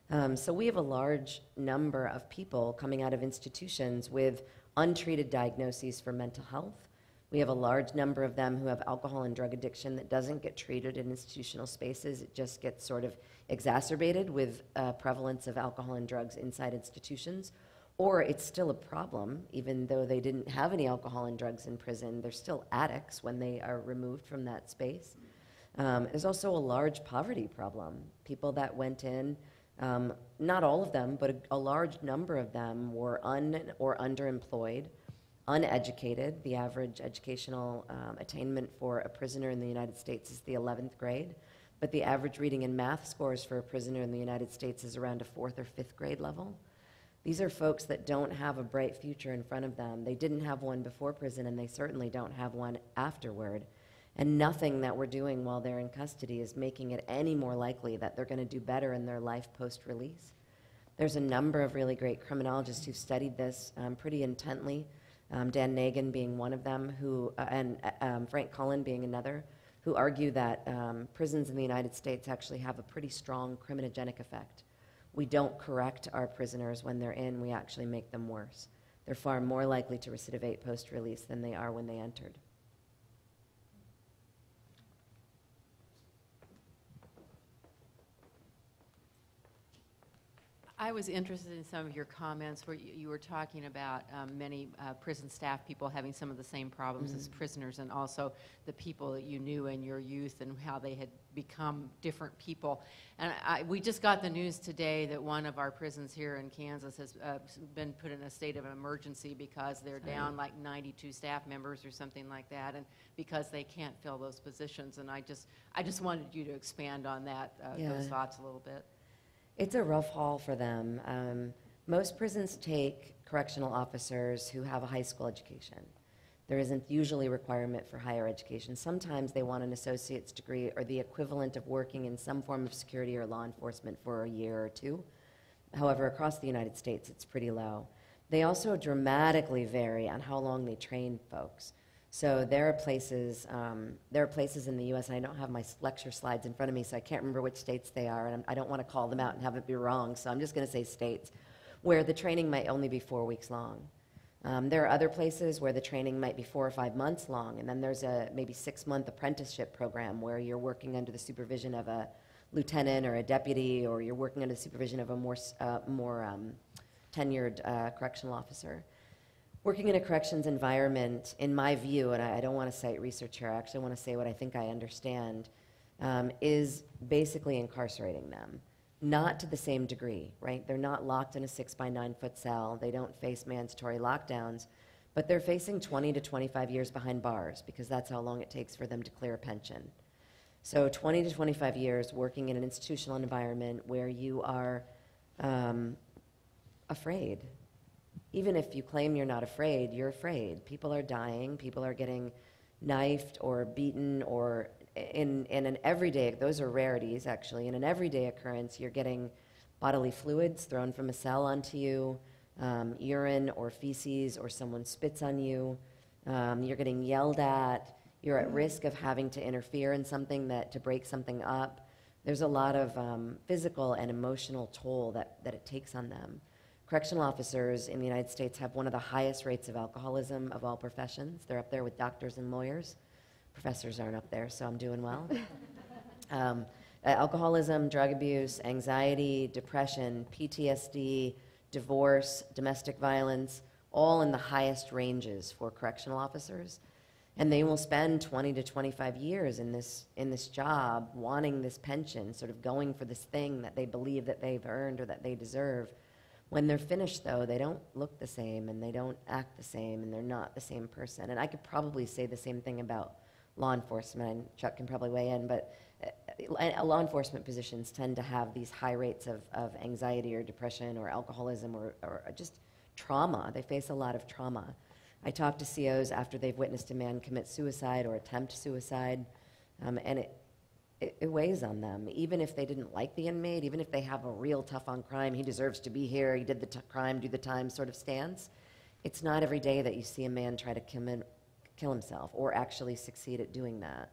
Um, so we have a large number of people coming out of institutions with untreated diagnoses for mental health. We have a large number of them who have alcohol and drug addiction that doesn't get treated in institutional spaces. It just gets sort of exacerbated with uh, prevalence of alcohol and drugs inside institutions. Or it's still a problem, even though they didn't have any alcohol and drugs in prison. They're still addicts when they are removed from that space. Um, there's also a large poverty problem. People that went in, Um, not all of them, but a, a large number of them were un or underemployed, uneducated. The average educational um, attainment for a prisoner in the United States is the eleventh grade, but the average reading and math scores for a prisoner in the United States is around a fourth or fifth grade level. These are folks that don't have a bright future in front of them. They didn't have one before prison, and they certainly don't have one afterward. And nothing that we're doing while they're in custody is making it any more likely that they're going to do better in their life post-release. There's a number of really great criminologists who've studied this um, pretty intently, um, Dan Nagin being one of them, who, uh, and uh, um, Frank Cullen being another, who argue that um, prisons in the United States actually have a pretty strong criminogenic effect. We don't correct our prisoners when they're in, we actually make them worse. They're far more likely to recidivate post-release than they are when they entered. I was interested in some of your comments where you, you were talking about um, many uh, prison staff people having some of the same problems mm-hmm. as prisoners, and also the people that you knew in your youth and how they had become different people. And I, we just got the news today that one of our prisons here in Kansas has uh, been put in a state of emergency because they're Sorry. down like ninety-two staff members or something like that, and because they can't fill those positions. And I just, I just wanted you to expand on that, uh, yeah. those thoughts a little bit. It's a rough haul for them. Um, most prisons take correctional officers who have a high school education. There isn't usually a requirement for higher education. Sometimes they want an associate's degree or the equivalent of working in some form of security or law enforcement for a year or two. However, across the United States, it's pretty low. They also dramatically vary on how long they train folks. So there are places, um, there are places in the U S, and I don't have my lecture slides in front of me, so I can't remember which states they are, and I'm, I don't want to call them out and have it be wrong, so I'm just going to say states, where the training might only be four weeks long. Um, there are other places where the training might be four or five months long, and then there's a maybe six-month apprenticeship program where you're working under the supervision of a lieutenant or a deputy, or you're working under the supervision of a more, uh, more um, tenured uh, correctional officer. Working in a corrections environment, in my view, and I, I don't want to cite research here, I actually want to say what I think I understand, um, is basically incarcerating them. Not to the same degree, right? They're not locked in a six by nine foot cell, they don't face mandatory lockdowns, but they're facing twenty to twenty-five years behind bars because that's how long it takes for them to clear a pension. So twenty to twenty-five years working in an institutional environment where you are um, afraid. Even if you claim you're not afraid, you're afraid. People are dying, people are getting knifed or beaten, or in, in an everyday, those are rarities actually, in an everyday occurrence, you're getting bodily fluids thrown from a cell onto you, um, urine or feces, or someone spits on you, um, you're getting yelled at, you're at risk of having to interfere in something that, to break something up. There's a lot of um, physical and emotional toll that, that it takes on them. Correctional officers in the United States have one of the highest rates of alcoholism of all professions. They're up there with doctors and lawyers. Professors aren't up there, so I'm doing well. um, uh, alcoholism, drug abuse, anxiety, depression, P T S D, divorce, domestic violence, all in the highest ranges for correctional officers. And they will spend twenty to twenty-five years in this, in this job, wanting this pension, sort of going for this thing that they believe that they've earned or that they deserve. When they're finished, though, they don't look the same, and they don't act the same, and they're not the same person. And I could probably say the same thing about law enforcement, and Chuck can probably weigh in, but uh, law enforcement positions tend to have these high rates of, of anxiety or depression or alcoholism or, or just trauma. They face a lot of trauma. I talk to C Os after they've witnessed a man commit suicide or attempt suicide, um, and it It, it weighs on them, even if they didn't like the inmate, even if they have a real tough on crime, he deserves to be here, he did the t crime, do the time sort of stance. It's not every day that you see a man try to kill, kill himself or actually succeed at doing that.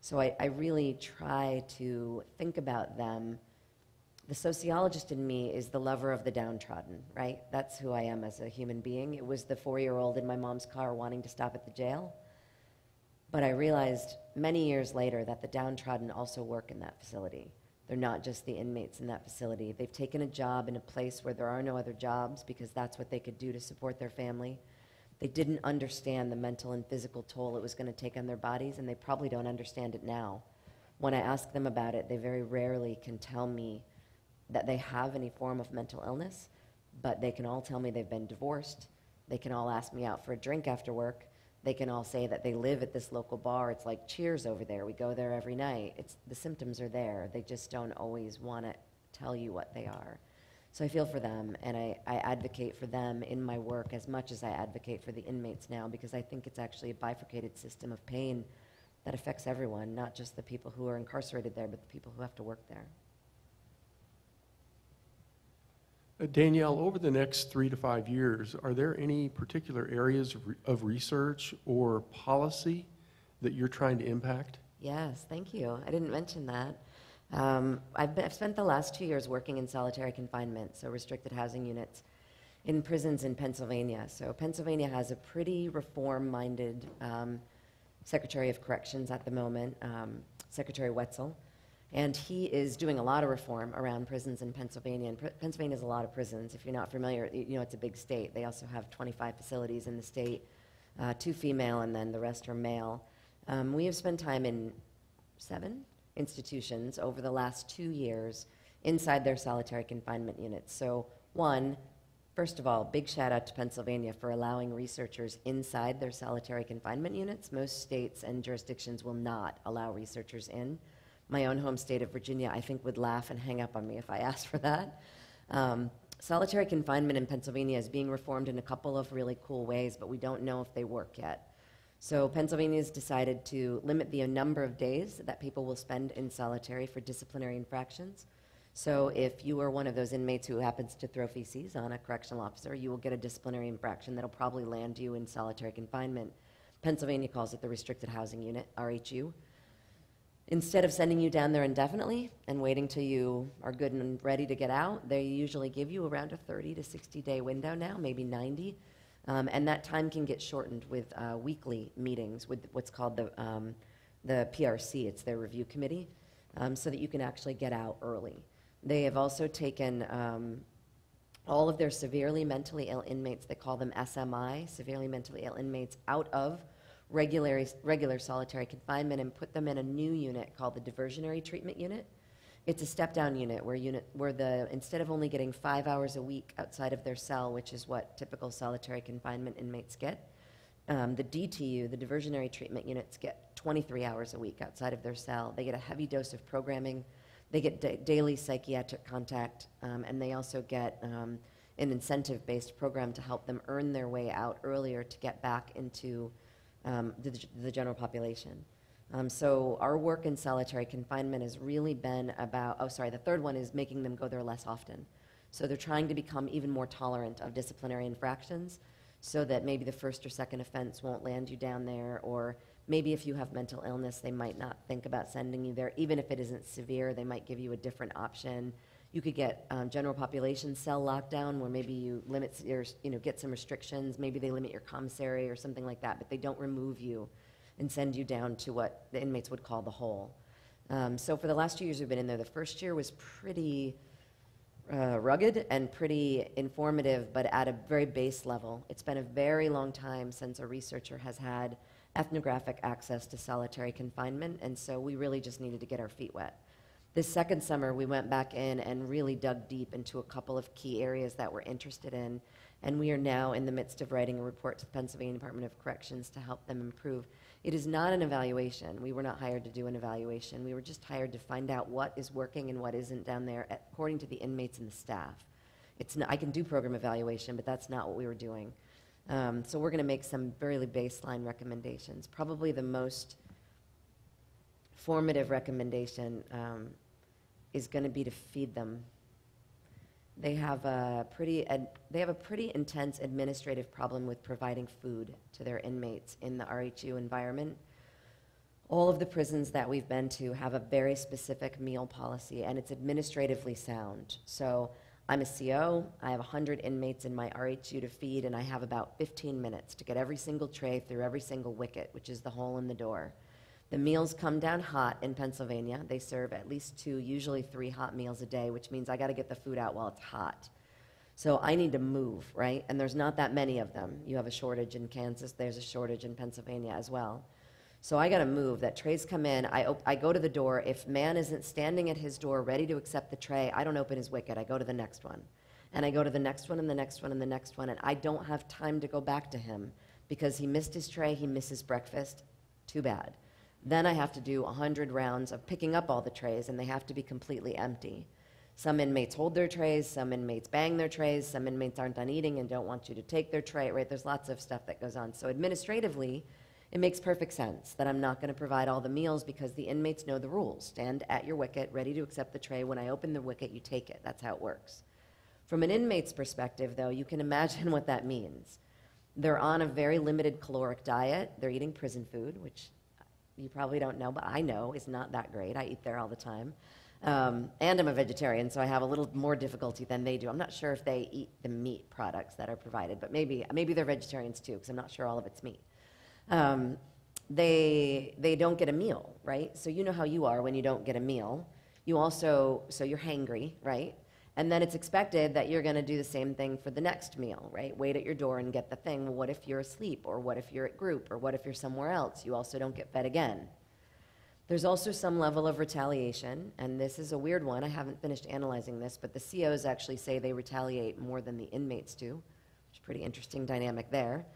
So I, I really try to think about them. The sociologist in me is the lover of the downtrodden, right? That's who I am as a human being. It was the four-year-old in my mom's car wanting to stop at the jail. But I realized many years later that the downtrodden also work in that facility. They're not just the inmates in that facility. They've taken a job in a place where there are no other jobs because that's what they could do to support their family. They didn't understand the mental and physical toll it was going to take on their bodies, and they probably don't understand it now. When I ask them about it, they very rarely can tell me that they have any form of mental illness, but they can all tell me they've been divorced. They can all ask me out for a drink after work. They can all say that they live at this local bar. It's like Cheers over there. We go there every night. It's, the symptoms are there. They just don't always want to tell you what they are. So I feel for them, and I, I advocate for them in my work as much as I advocate for the inmates now, because I think it's actually a bifurcated system of pain that affects everyone, not just the people who are incarcerated there, but the people who have to work there. Danielle, over the next three to five years, are there any particular areas re of research or policy that you're trying to impact? Yes, thank you. I didn't mention that. Um, I've, been, I've spent the last two years working in solitary confinement, so restricted housing units, in prisons in Pennsylvania. So Pennsylvania has a pretty reform-minded um, Secretary of Corrections at the moment, um, Secretary Wetzel. And he is doing a lot of reform around prisons in Pennsylvania. And Pennsylvania has a lot of prisons. If you're not familiar, you know, it's a big state. They also have twenty-five facilities in the state, uh, two female and then the rest are male. Um, we have spent time in seven institutions over the last two years inside their solitary confinement units. So one, first of all, big shout out to Pennsylvania for allowing researchers inside their solitary confinement units. Most states and jurisdictions will not allow researchers in. My own home state of Virginia, I think, would laugh and hang up on me if I asked for that. Um, solitary confinement in Pennsylvania is being reformed in a couple of really cool ways, but we don't know if they work yet. So Pennsylvania's decided to limit the number of days that people will spend in solitary for disciplinary infractions. So if you are one of those inmates who happens to throw feces on a correctional officer, you will get a disciplinary infraction that'll probably land you in solitary confinement. Pennsylvania calls it the Restricted Housing Unit, R H U. Instead of sending you down there indefinitely and waiting till you are good and ready to get out, they usually give you around a thirty to sixty day window now, maybe ninety. Um, and that time can get shortened with uh, weekly meetings with what's called the, um, the P R C, it's their review committee, um, so that you can actually get out early. They have also taken um, all of their severely mentally ill inmates, they call them S M I, severely mentally ill inmates, out of Regular, regular solitary confinement and put them in a new unit called the diversionary treatment unit. It's a step-down unit where unit where the instead of only getting five hours a week outside of their cell, which is what typical solitary confinement inmates get, um, the D T U, the diversionary treatment units, get twenty-three hours a week outside of their cell. They get a heavy dose of programming, they get da daily psychiatric contact, um, and they also get um, an incentive-based program to help them earn their way out earlier to get back into Um, the, the general population. Um, so our work in solitary confinement has really been about, oh sorry, the third one is making them go there less often. So they're trying to become even more tolerant of disciplinary infractions so that maybe the first or second offense won't land you down there, or maybe if you have mental illness, they might not think about sending you there. Even if it isn't severe, they might give you a different option. You could get um, general population cell lockdown where maybe you limit your, you know, get some restrictions, maybe they limit your commissary or something like that, but they don't remove you and send you down to what the inmates would call the hole. Um, so for the last two years we've been in there, the first year was pretty uh, rugged and pretty informative, but at a very base level. It's been a very long time since a researcher has had ethnographic access to solitary confinement, and so we really just needed to get our feet wet. This second summer, we went back in and really dug deep into a couple of key areas that we're interested in, and we are now in the midst of writing a report to the Pennsylvania Department of Corrections to help them improve. It is not an evaluation. We were not hired to do an evaluation. We were just hired to find out what is working and what isn't down there according to the inmates and the staff. It's not, I can do program evaluation, but that's not what we were doing. Um, so we're gonna make some really baseline recommendations. Probably the most formative recommendation um, is going to be to feed them. They have a pretty ad they have a pretty intense administrative problem with providing food to their inmates in the R H U environment. All of the prisons that we've been to have a very specific meal policy, and it's administratively sound. So I'm a C O, I have one hundred inmates in my R H U to feed, and I have about fifteen minutes to get every single tray through every single wicket, which is the hole in the door. The meals come down hot in Pennsylvania. They serve at least two, usually three hot meals a day, which means I gotta get the food out while it's hot. So I need to move, right? And there's not that many of them. You have a shortage in Kansas, there's a shortage in Pennsylvania as well. So I gotta move, that trays come in, I, op I go to the door. If man isn't standing at his door ready to accept the tray, I don't open his wicket, I go to the next one. And I go to the next one and the next one and the next one, and I don't have time to go back to him because he missed his tray, he misses breakfast, too bad. Then I have to do one hundred rounds of picking up all the trays, and they have to be completely empty. Some inmates hold their trays, some inmates bang their trays, some inmates aren't done eating and don't want you to take their tray, right? There's lots of stuff that goes on. So administratively, it makes perfect sense that I'm not gonna provide all the meals because the inmates know the rules. Stand at your wicket, ready to accept the tray. When I open the wicket, you take it. That's how it works. From an inmate's perspective, though, you can imagine what that means. They're on a very limited caloric diet. They're eating prison food, which you probably don't know, but I know it's not that great. I eat there all the time. Um, and I'm a vegetarian, so I have a little more difficulty than they do. I'm not sure if they eat the meat products that are provided, but maybe, maybe they're vegetarians too, because I'm not sure all of it's meat. Um, they, they don't get a meal, right? So you know how you are when you don't get a meal. You also, so you're hangry, right? And then it's expected that you're gonna do the same thing for the next meal, right? Wait at your door and get the thing. Well, what if you're asleep? Or what if you're at group? Or what if you're somewhere else? You also don't get fed again. There's also some level of retaliation, and this is a weird one. I haven't finished analyzing this, but the C Os actually say they retaliate more than the inmates do, which is a pretty interesting dynamic there.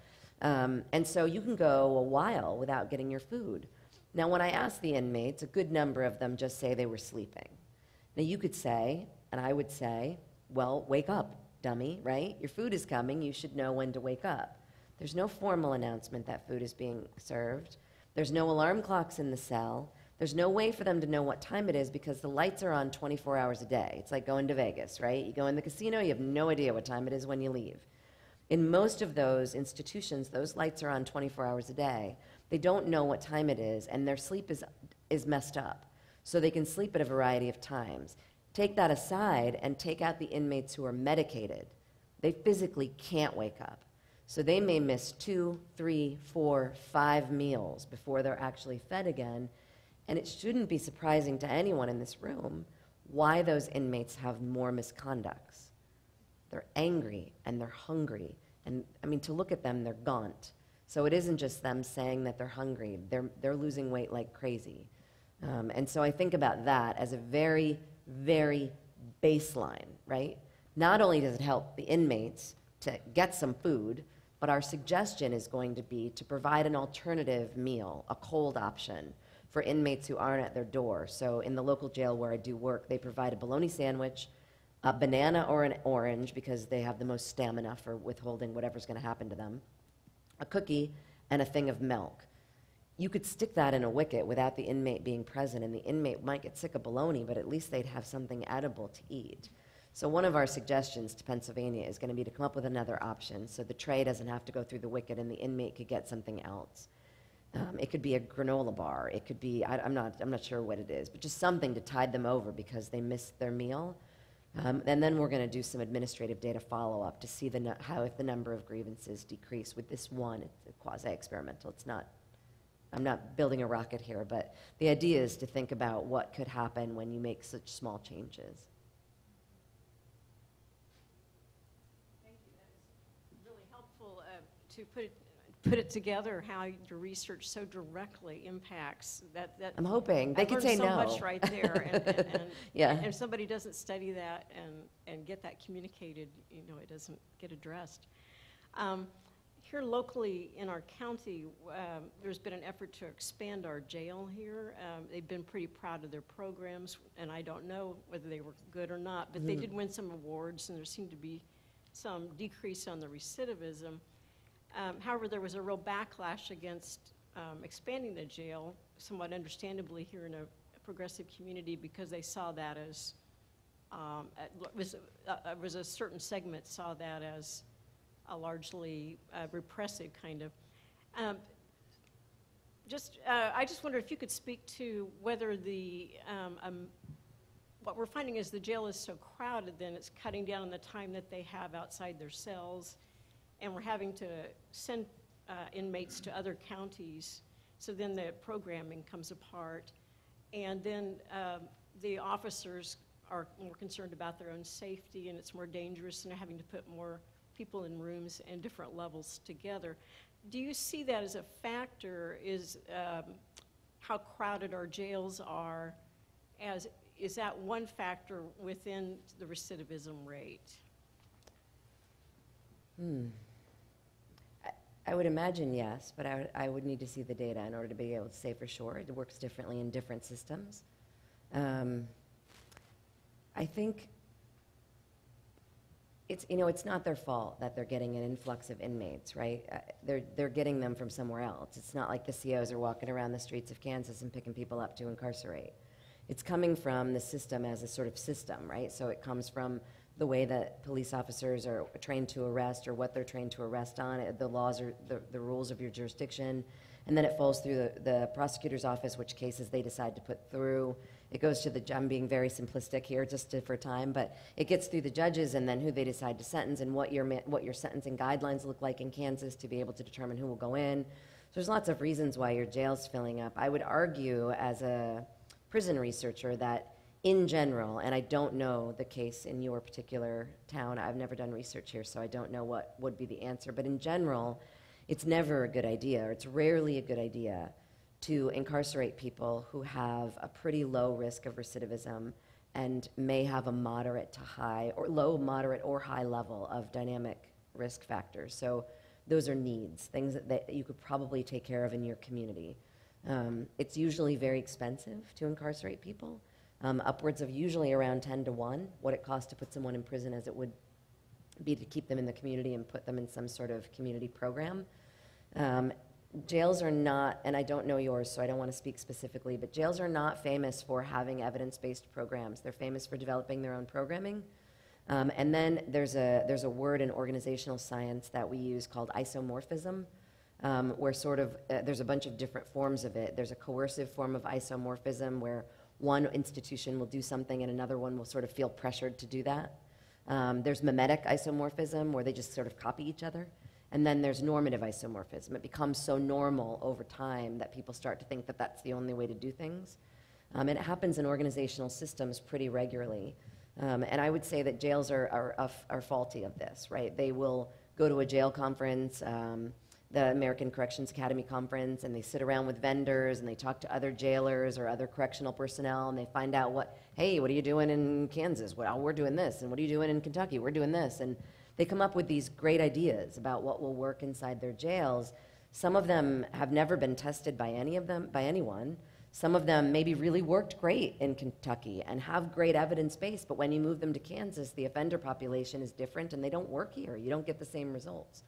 Um, and so you can go a while without getting your food. Now, when I asked the inmates, a good number of them just say they were sleeping. Now, you could say, and I would say, well, wake up, dummy, right? Your food is coming. You should know when to wake up. There's no formal announcement that food is being served. There's no alarm clocks in the cell. There's no way for them to know what time it is because the lights are on twenty-four hours a day. It's like going to Vegas, right? You go in the casino, you have no idea what time it is when you leave. In most of those institutions, those lights are on twenty-four hours a day. They don't know what time it is, and their sleep is, is messed up. So they can sleep at a variety of times. Take that aside and take out the inmates who are medicated. They physically can't wake up. So they may miss two, three, four, five meals before they're actually fed again. And it shouldn't be surprising to anyone in this room why those inmates have more misconducts. They're angry and they're hungry. And I mean, to look at them, they're gaunt. So it isn't just them saying that they're hungry. They're, they're losing weight like crazy. Um, and so I think about that as a very, very baseline, right? Not only does it help the inmates to get some food, but our suggestion is going to be to provide an alternative meal, a cold option, for inmates who aren't at their door. So in the local jail where I do work, they provide a bologna sandwich, a banana or an orange, because they have the most stamina for withholding whatever's gonna happen to them, a cookie, and a thing of milk. You could stick that in a wicket without the inmate being present, and the inmate might get sick of bologna, but at least they'd have something edible to eat. So one of our suggestions to Pennsylvania is gonna be to come up with another option so the tray doesn't have to go through the wicket and the inmate could get something else. Um, it could be a granola bar, it could be, I, I'm, not, I'm not sure what it is, but just something to tide them over because they missed their meal. Um, and then we're gonna do some administrative data follow-up to see the how if the number of grievances decrease with this one. It's quasi-experimental, it's not, I'm not building a rocket here, but the idea is to think about what could happen when you make such small changes. Thank you, that was really helpful uh, to put it put it together, how your research so directly impacts that. that I'm hoping. They could say so no. so much right there. And, and, and, yeah. and if somebody doesn't study that and, and get that communicated, you know, it doesn't get addressed. Um, here locally in our county, um, there's been an effort to expand our jail here. Um, they've been pretty proud of their programs, and I don't know whether they were good or not, but mm. they did win some awards, and there seemed to be some decrease on the recidivism. Um, however, there was a real backlash against um, expanding the jail, somewhat understandably here in a, a progressive community, because they saw that as, um, it was, uh, it was a certain segment saw that as a largely uh, repressive kind of. Um, just, uh, I just wonder if you could speak to whether the, um, um, what we're finding is the jail is so crowded then it's cutting down on the time that they have outside their cells. And we're having to send uh, inmates to other counties, so then the programming comes apart. And then um, the officers are more concerned about their own safety, and it's more dangerous, and they're having to put more people in rooms and different levels together. Do you see that as a factor, is um, how crowded our jails are, as is that one factor within the recidivism rate? Hmm. I would imagine yes, but I would, I would need to see the data in order to be able to say for sure. It works differently in different systems. Um, I think it's, you know, it's not their fault that they're getting an influx of inmates, right? Uh, they're, they're getting them from somewhere else. It's not like the C Os are walking around the streets of Kansas and picking people up to incarcerate. It's coming from the system as a sort of system, right? So it comes from the way that police officers are trained to arrest or what they're trained to arrest on, it, the laws or the, the rules of your jurisdiction. And then it falls through the, the prosecutor's office, which cases they decide to put through. It goes to the, I'm being very simplistic here just to, for time, but it gets through the judges and then who they decide to sentence and what your, what your sentencing guidelines look like in Kansas to be able to determine who will go in. So there's lots of reasons why your jail's filling up. I would argue as a prison researcher that in general, and I don't know the case in your particular town. I've never done research here, so I don't know what would be the answer. But in general, it's never a good idea, or it's rarely a good idea, to incarcerate people who have a pretty low risk of recidivism and may have a moderate to high, or low, moderate, or high level of dynamic risk factors. So those are needs, things that, that you could probably take care of in your community. Um, it's usually very expensive to incarcerate people. Um, upwards of usually around ten to one, what it costs to put someone in prison as it would be to keep them in the community and put them in some sort of community program. Um, jails are not, and I don't know yours, so I don't want to speak specifically, but jails are not famous for having evidence-based programs. They're famous for developing their own programming. Um, and then there's a, there's a word in organizational science that we use called isomorphism, um, where sort of, uh, there's a bunch of different forms of it. There's a coercive form of isomorphism where one institution will do something and another one will sort of feel pressured to do that. Um, there's mimetic isomorphism, where they just sort of copy each other. And then there's normative isomorphism. It becomes so normal over time that people start to think that that's the only way to do things. Um, and it happens in organizational systems pretty regularly. Um, and I would say that jails are, are, are faulty of this, right? They will go to a jail conference, um, the American Corrections Academy Conference, and they sit around with vendors and they talk to other jailers or other correctional personnel, and they find out what, hey, what are you doing in Kansas? Well, we're doing this. And what are you doing in Kentucky? We're doing this. And they come up with these great ideas about what will work inside their jails. Some of them have never been tested by any of them, by anyone. Some of them maybe really worked great in Kentucky and have great evidence base, but when you move them to Kansas, the offender population is different and they don't work here. You don't get the same results.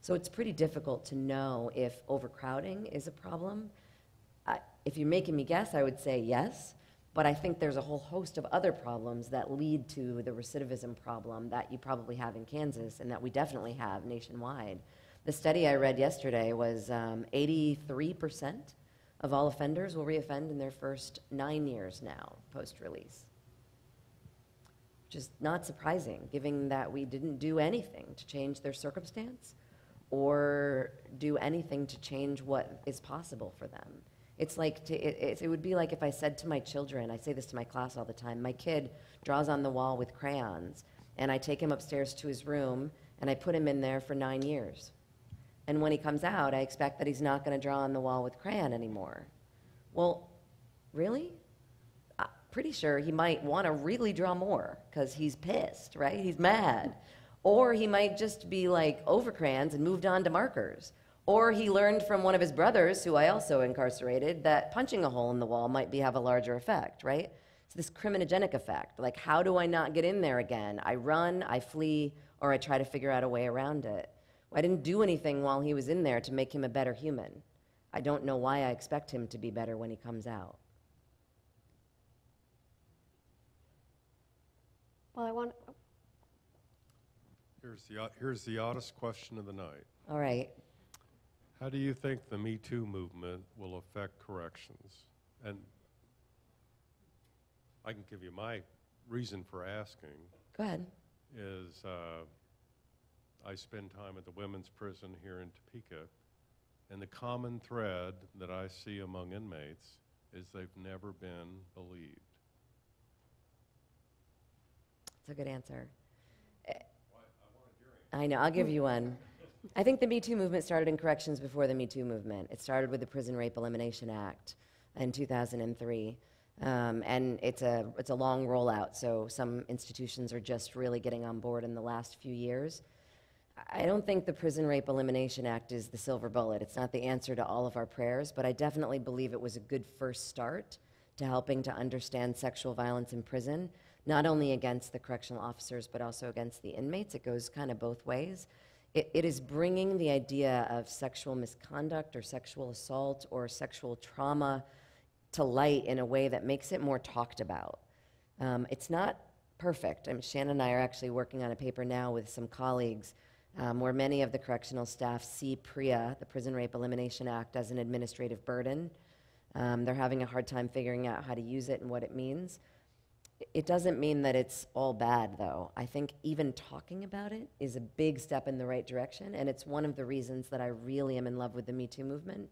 So it's pretty difficult to know if overcrowding is a problem. I, if you're making me guess, I would say yes, but I think there's a whole host of other problems that lead to the recidivism problem that you probably have in Kansas and that we definitely have nationwide. The study I read yesterday was um, eighty-three percent of all offenders will reoffend in their first nine years now post-release, which is not surprising, given that we didn't do anything to change their circumstance or do anything to change what is possible for them. It's like, to, it, it, it would be like if I said to my children, I say this to my class all the time, my kid draws on the wall with crayons, and I take him upstairs to his room, and I put him in there for nine years. And when he comes out, I expect that he's not gonna draw on the wall with crayon anymore. Well, really? I'm pretty sure he might wanna really draw more, because he's pissed, right? He's mad. Or he might just be like over crayons and moved on to markers. Or he learned from one of his brothers, who I also incarcerated, that punching a hole in the wall might be have a larger effect, right? It's this criminogenic effect. Like, how do I not get in there again? I run, I flee, or I try to figure out a way around it. Well, I didn't do anything while he was in there to make him a better human. I don't know why I expect him to be better when he comes out. Well, I want... Here's the, here's the oddest question of the night. All right. How do you think the Me Too movement will affect corrections? And I can give you my reason for asking. Go ahead. Is uh, I spend time at the women's prison here in Topeka, and the common thread that I see among inmates is they've never been believed. That's a good answer. I know, I'll give you one. I think the Me Too movement started in corrections before the Me Too movement. It started with the Prison Rape Elimination Act in two thousand three. Um, and it's a, it's a long rollout, so some institutions are just really getting on board in the last few years. I don't think the Prison Rape Elimination Act is the silver bullet. It's not the answer to all of our prayers, but I definitely believe it was a good first start to helping to understand sexual violence in prison, not only against the correctional officers, but also against the inmates. It goes kind of both ways. It, it is bringing the idea of sexual misconduct or sexual assault or sexual trauma to light in a way that makes it more talked about. Um, it's not perfect. I mean, Shannon and I are actually working on a paper now with some colleagues um, where many of the correctional staff see PREA, the Prison Rape Elimination Act, as an administrative burden. Um, they're having a hard time figuring out how to use it and what it means. It doesn't mean that it's all bad, though. I think even talking about it is a big step in the right direction, and it's one of the reasons that I really am in love with the Me Too movement,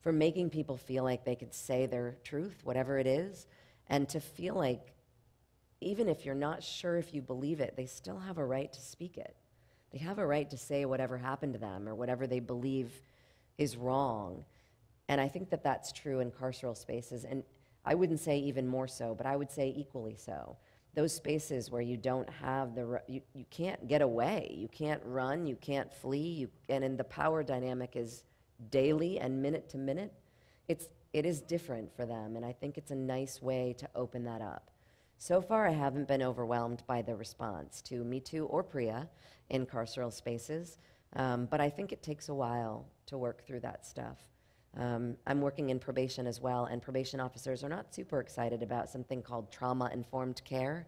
for making people feel like they could say their truth, whatever it is, and to feel like even if you're not sure if you believe it, they still have a right to speak it. They have a right to say whatever happened to them or whatever they believe is wrong. And I think that that's true in carceral spaces. And I wouldn't say even more so, but I would say equally so. Those spaces where you don't have the, you, you can't get away, you can't run, you can't flee, you, and in the power dynamic is daily and minute to minute, it's, it is different for them, and I think it's a nice way to open that up. So far I haven't been overwhelmed by the response to Me Too or PREA in carceral spaces, um, but I think it takes a while to work through that stuff. Um, I'm working in probation as well, and probation officers are not super excited about something called trauma-informed care.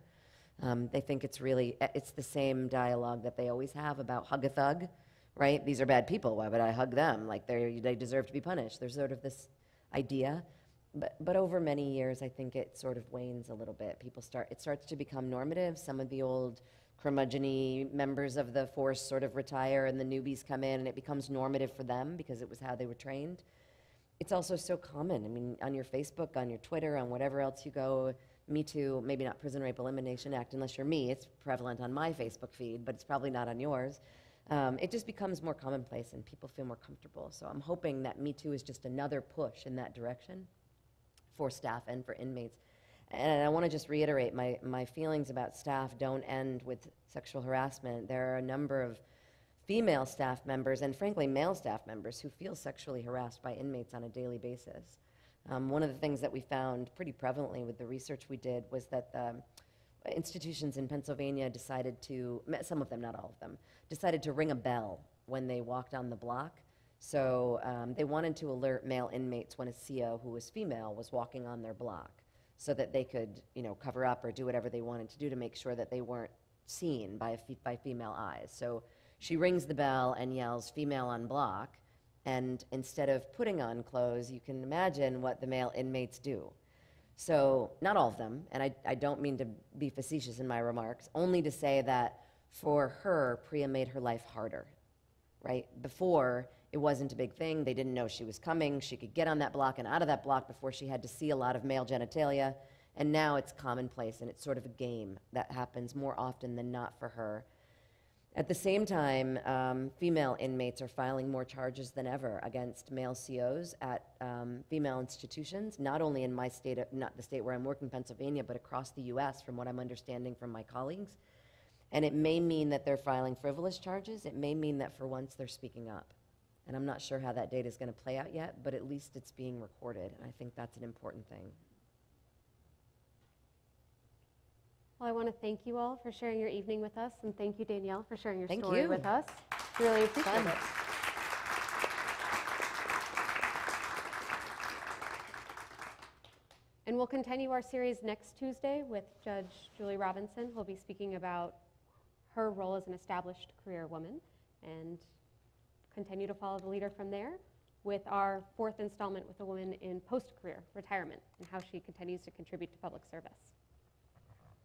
Um, they think it's really, it's the same dialogue that they always have about hug a thug, right? These are bad people, why would I hug them? Like they they deserve to be punished. There's sort of this idea. But, but over many years, I think it sort of wanes a little bit. People start, it starts to become normative. Some of the old curmudgeon-y members of the force sort of retire and the newbies come in and it becomes normative for them because it was how they were trained. It's also so common. I mean, on your Facebook, on your Twitter, on whatever else you go, Me Too, maybe not Prison Rape Elimination Act, unless you're me, it's prevalent on my Facebook feed, but it's probably not on yours. Um, it just becomes more commonplace and people feel more comfortable. So I'm hoping that Me Too is just another push in that direction for staff and for inmates. And I wanna just reiterate, my, my feelings about staff don't end with sexual harassment. There are a number of female staff members, and frankly, male staff members who feel sexually harassed by inmates on a daily basis. Um, one of the things that we found pretty prevalently with the research we did was that um, institutions in Pennsylvania decided to, some of them, not all of them, decided to ring a bell when they walked on the block. So um, they wanted to alert male inmates when a C O who was female was walking on their block so that they could, you know, cover up or do whatever they wanted to do to make sure that they weren't seen by, a fe by female eyes. So she rings the bell and yells, "Female on block," and instead of putting on clothes, you can imagine what the male inmates do. So, not all of them, and I, I don't mean to be facetious in my remarks, only to say that for her, PREA made her life harder, right? Before, it wasn't a big thing, they didn't know she was coming, she could get on that block and out of that block before she had to see a lot of male genitalia, and now it's commonplace and it's sort of a game that happens more often than not for her. At the same time, um, female inmates are filing more charges than ever against male C Os at um, female institutions, not only in my state, of, not the state where I'm working, Pennsylvania, but across the U S from what I'm understanding from my colleagues. And it may mean that they're filing frivolous charges. It may mean that for once they're speaking up. And I'm not sure how that data is going to play out yet, but at least it's being recorded. And I think that's an important thing. Well, I want to thank you all for sharing your evening with us, and thank you, Danielle, for sharing your thank story you. with us. Really appreciate Fun. it. And we'll continue our series next Tuesday with Judge Julie Robinson, who'll be speaking about her role as an established career woman, and continue to follow the leader from there with our fourth installment with a woman in post-career retirement and how she continues to contribute to public service.